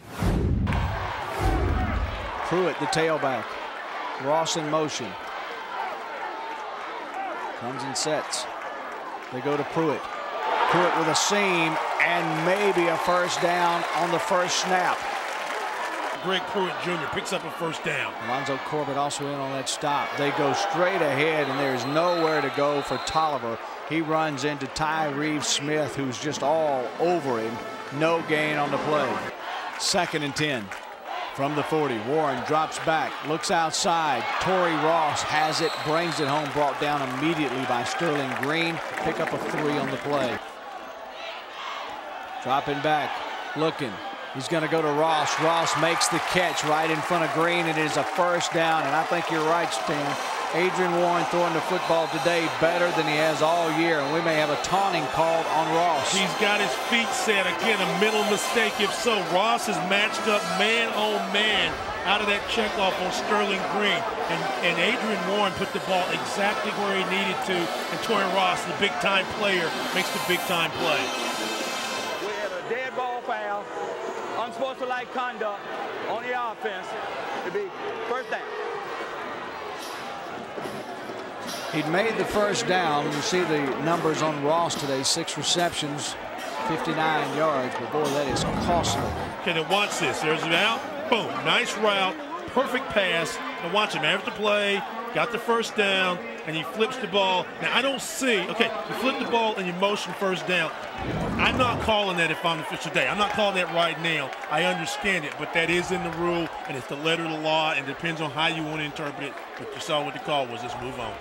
Pruitt, the tailback. Ross in motion. Comes and sets. They go to Pruitt. Pruitt with a seam and maybe a first down on the first snap. Greg Pruitt Jr. picks up a first down. Alonzo Corbett also in on that stop. They go straight ahead, and there's nowhere to go for Tolliver. He runs into Tyree Smith, who's just all over him. No gain on the play. 2nd and 10 from the 40. Warren drops back, looks outside. Torrey Ross has it, brings it home, brought down immediately by Sterling Green. Pick up a 3 on the play. Dropping back, looking. He's going to go to Ross. Ross makes the catch right in front of Green, and it is a first down. And I think you're right, Stan. Adrian Warren throwing the football today better than he has all year, and we may have a taunting called on Ross. He's got his feet set. Again, a mental mistake. If so, Ross is matched up man on man out of that checkoff on Sterling Green. And Adrian Warren put the ball exactly where he needed to, and Torrey Ross, the big-time player, makes the big-time play. We had a dead ball foul, unsportsmanlike conduct on the offense. It'd be first down. He'd made the first down. You see the numbers on Ross today, 6 receptions, 59 yards. But boy, that is costly. Okay, now watch this. There's an out. Boom. Nice route. Perfect pass. And watch him after the play. Got the first down, and he flips the ball. Now, I don't see. Okay, you flip the ball and you motion first down. I'm not calling that if I'm the official today. I'm not calling that right now. I understand it, but that is in the rule, and it's the letter of the law, and it depends on how you want to interpret it. But you saw what the call was. Let's move on.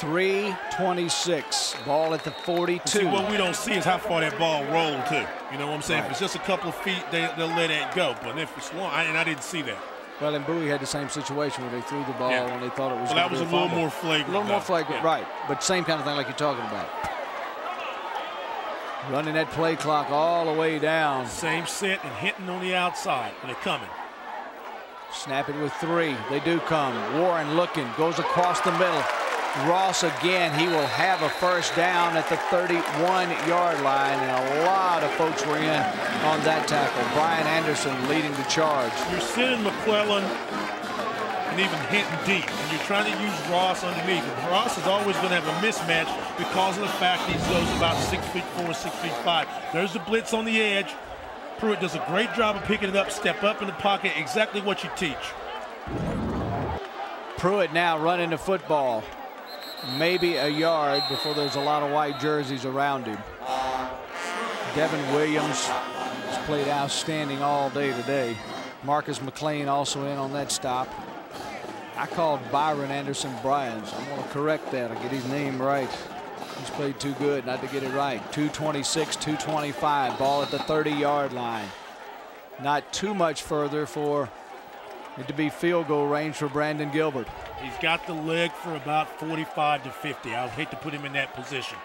3:26, ball at the 42. See, what we don't see is how far that ball rolled to. You know what I'm saying? Right. If it's just a couple of feet, they'll let that go. But if it's long, I didn't see that. Well, and Bowie had the same situation where they threw the ball and they thought it was. Well, that was a little more flagrant. A little more flagrant, right? But same kind of thing like you're talking about. Running that play clock all the way down. Same set and Hinton on the outside when they're coming. Snapping with 3. They do come. Warren looking, goes across the middle. Ross again, he will have a first down at the 31-yard line, and a lot of folks were in on that tackle. Brian Anderson leading the charge. You're sitting McClellan and even Hinton deep, and you're trying to use Ross underneath. And Ross is always going to have a mismatch because of the fact he goes about 6'4", 6'5". There's the blitz on the edge. Pruitt does a great job of picking it up, step up in the pocket, exactly what you teach. Pruitt now running the football. Maybe a yard before there's a lot of white jerseys around him. Devin Williams has played outstanding all day today. Marcus McLean also in on that stop. I called Byron Anderson Bryans. I'm going to correct that. I'll get his name right. He's played too good not to get it right. 2:26, 2:25, ball at the 30-yard line. Not too much further for it to be field goal range for Brandon Gilbert. He's got the leg for about 45 to 50. I would hate to put him in that position.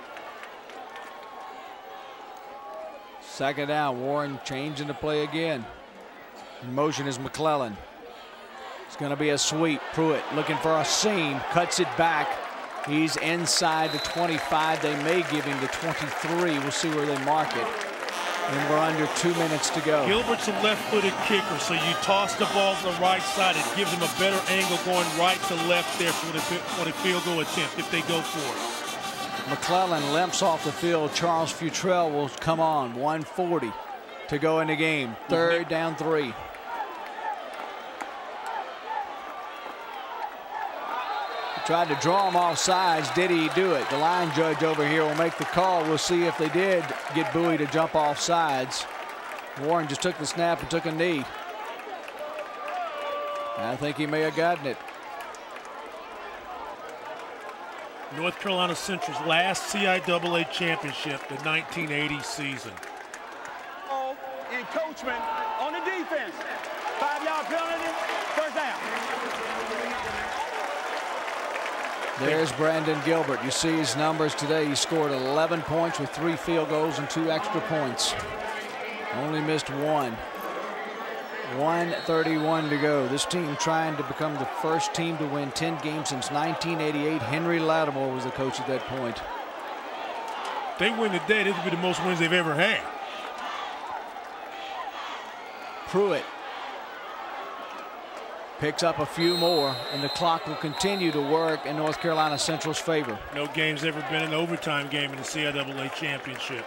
2nd down, Warren changing the play again. In motion is McClellan. It's going to be a sweep. Pruitt looking for a seam, cuts it back. He's inside the 25. They may give him the 23. We'll see where they mark it. And we're under 2 minutes to go. Gilbert's a left-footed kicker, so you toss the ball to the right side. It gives him a better angle going right to left there for the field goal attempt if they go for it. McClellan limps off the field. Charles Futrell will come on. 1:40 to go in the game. 3rd down 3. Tried to draw him off sides. Did he do it? The line judge over here will make the call. We'll see if they did get Bowie to jump off sides. Warren just took the snap and took a knee. I think he may have gotten it. North Carolina Central's last CIAA championship, the 1980 season. Encroachment on the defense. 5-yard penalty. First down. There's Brandon Gilbert. You see his numbers today. He scored 11 points with 3 field goals and 2 extra points. Only missed 1. 1:31 to go. This team trying to become the first team to win 10 games since 1988. Henry Lattimore was the coach at that point. They win today, this will be the most wins they've ever had. Pruitt picks up a few more, and the clock will continue to work in North Carolina Central's favor. No game's ever been an overtime game in the CIAA championship.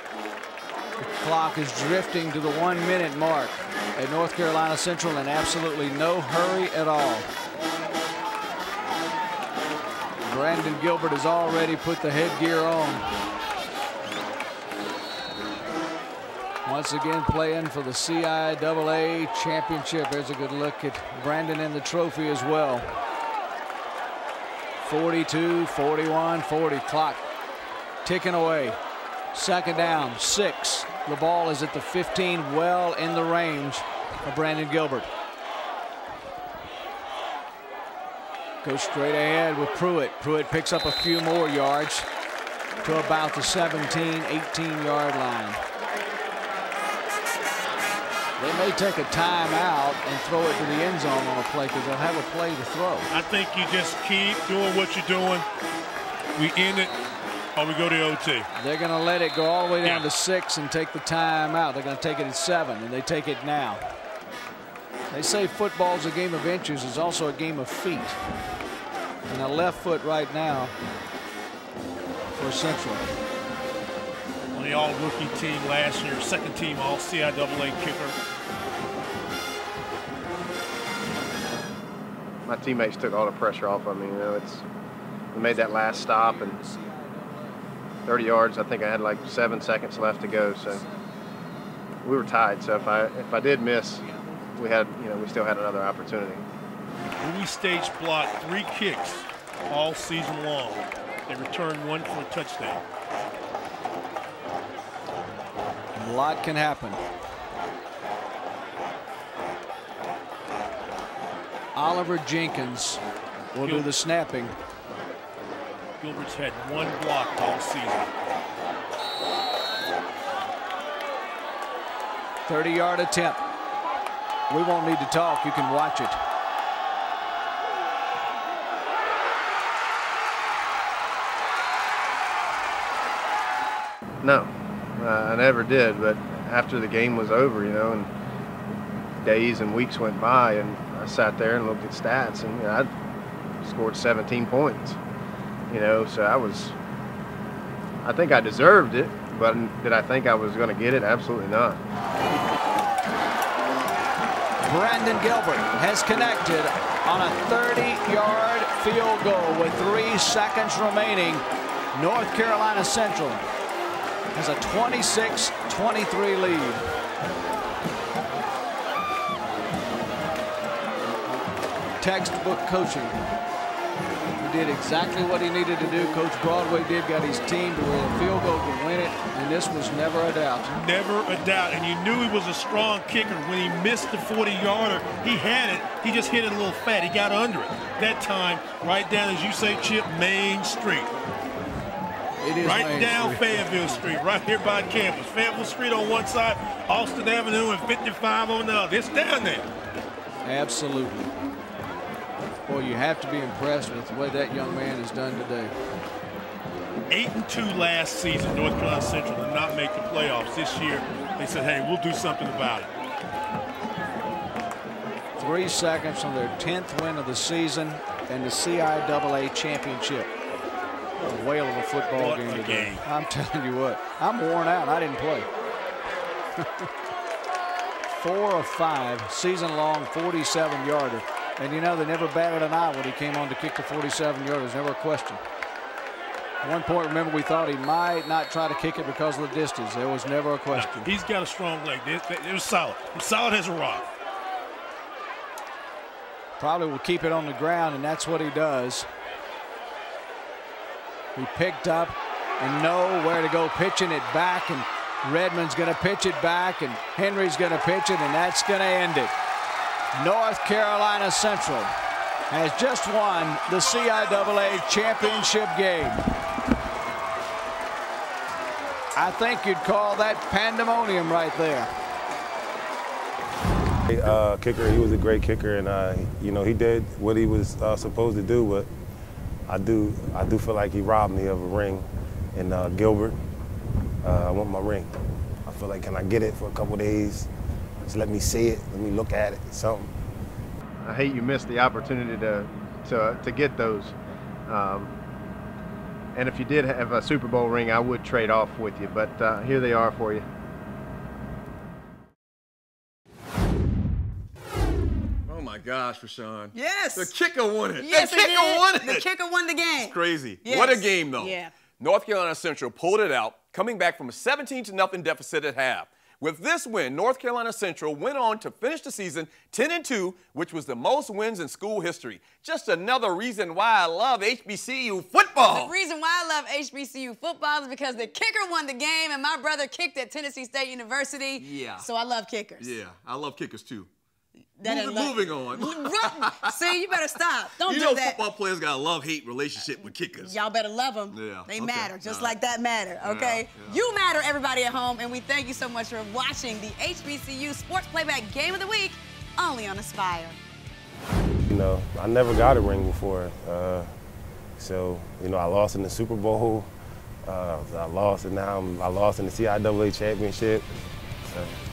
The clock is drifting to the 1 minute mark at North Carolina Central in absolutely no hurry at all. Brandon Gilbert has already put the headgear on. Once again playing for the CIAA championship. There's a good look at Brandon and the trophy as well. 42, 41, 40, clock ticking away. Second down, 6. The ball is at the 15, well in the range of Brandon Gilbert. Goes straight ahead with Pruitt. Pruitt picks up a few more yards to about the 17, 18-yard line. They may take a timeout and throw it to the end zone on a play because they'll have a play to throw. I think you just keep doing what you're doing. We end it. Or we go to OT. They're going to let it go all the way down to 6 and take the timeout. They're going to take it at 7, and they take it now. They say football's a game of inches. It's also a game of feet. And a left foot right now for Central. On the all-rookie team last year, second team all-CIAA kicker. My teammates took all the pressure off of me. You know, we made that last stop and 30 yards. I think I had like 7 seconds left to go, so we were tied. So if I did miss, we had, you know, we still had another opportunity. Bowie State blocked 3 kicks all season long. They returned 1 for a touchdown. A lot can happen. Oliver Jenkins will do the snapping. Gilbert's had 1 block all season. 30-yard attempt. We won't need to talk. You can watch it. No, I never did. But after the game was over, you know, and days and weeks went by, and I sat there and looked at stats, and you know, I scored 17 points. You know, so I think I deserved it, but did I think I was going to get it? Absolutely not. Brandon Gilbert has connected on a 30-yard field goal with 3 seconds remaining. North Carolina Central has a 26-23 lead. Textbook coaching. Did exactly what he needed to do. Coach Broadway got his team to where the field goal could win it, and this was never a doubt. Never a doubt, and you knew he was a strong kicker. When he missed the 40-yarder, he had it. He just hit it a little fat. He got under it. That time, right down, as you say, Chip, Main Street. It is right down Fayetteville Street, right here by campus. Fayetteville Street on one side, Austin Avenue and 55 on the other. It's down there. Absolutely. Boy, you have to be impressed with the way that young man has done today. 8-2 last season. North Carolina Central did not make the playoffs. This year, they said, hey, we'll do something about it. 3 seconds on their 10th win of the season and the CIAA championship. A whale of a football game today. I'm telling you what, I'm worn out. I didn't play. 4 of 5, season-long 47-yarder. And, you know, they never batted an eye when he came on to kick the 47-yarders. Never a question. At one point, remember, we thought he might not try to kick it because of the distance. There was never a question. He's got a strong leg. It was solid. Solid as a rock. Probably will keep it on the ground, and that's what he does. He picked up and nowhere to go, pitching it back, and Redman's going to pitch it back, and Henry's going to pitch it, and that's going to end it. North Carolina Central has just won the CIAA championship game. I think you'd call that pandemonium right there. Kicker, he was a great kicker, and you know, he did what he was supposed to do. But I do feel like he robbed me of a ring. And Gilbert, I want my ring. I feel like, can I get it for a couple days? Just let me see it. Let me look at it. Something. I hate you missed the opportunity to get those. And if you did have a Super Bowl ring, I would trade off with you. But here they are for you. gosh, Rashawn. Yes. The kicker won it. Yes, the kicker won it. The kicker won the game. It's crazy. Yes. What a game, though. Yeah. North Carolina Central pulled it out, coming back from a 17-0 deficit at half. With this win, North Carolina Central went on to finish the season 10-2, which was the most wins in school history. Just another reason why I love HBCU football. The reason why I love HBCU football is because the kicker won the game, and my brother kicked at Tennessee State University. Yeah. So I love kickers. Yeah, I love kickers too. Moving on. See, you better stop. Don't do that. You know football players got a love-hate relationship with kickers. Y'all better love them. Yeah. They matter, just like that matter, okay? Yeah. You matter, everybody at home, and we thank you so much for watching the HBCU Sports Playback Game of the Week, only on Aspire. You know, I never got a ring before. So, you know, I lost in the Super Bowl. I lost, and now I lost in the CIAA championship. So.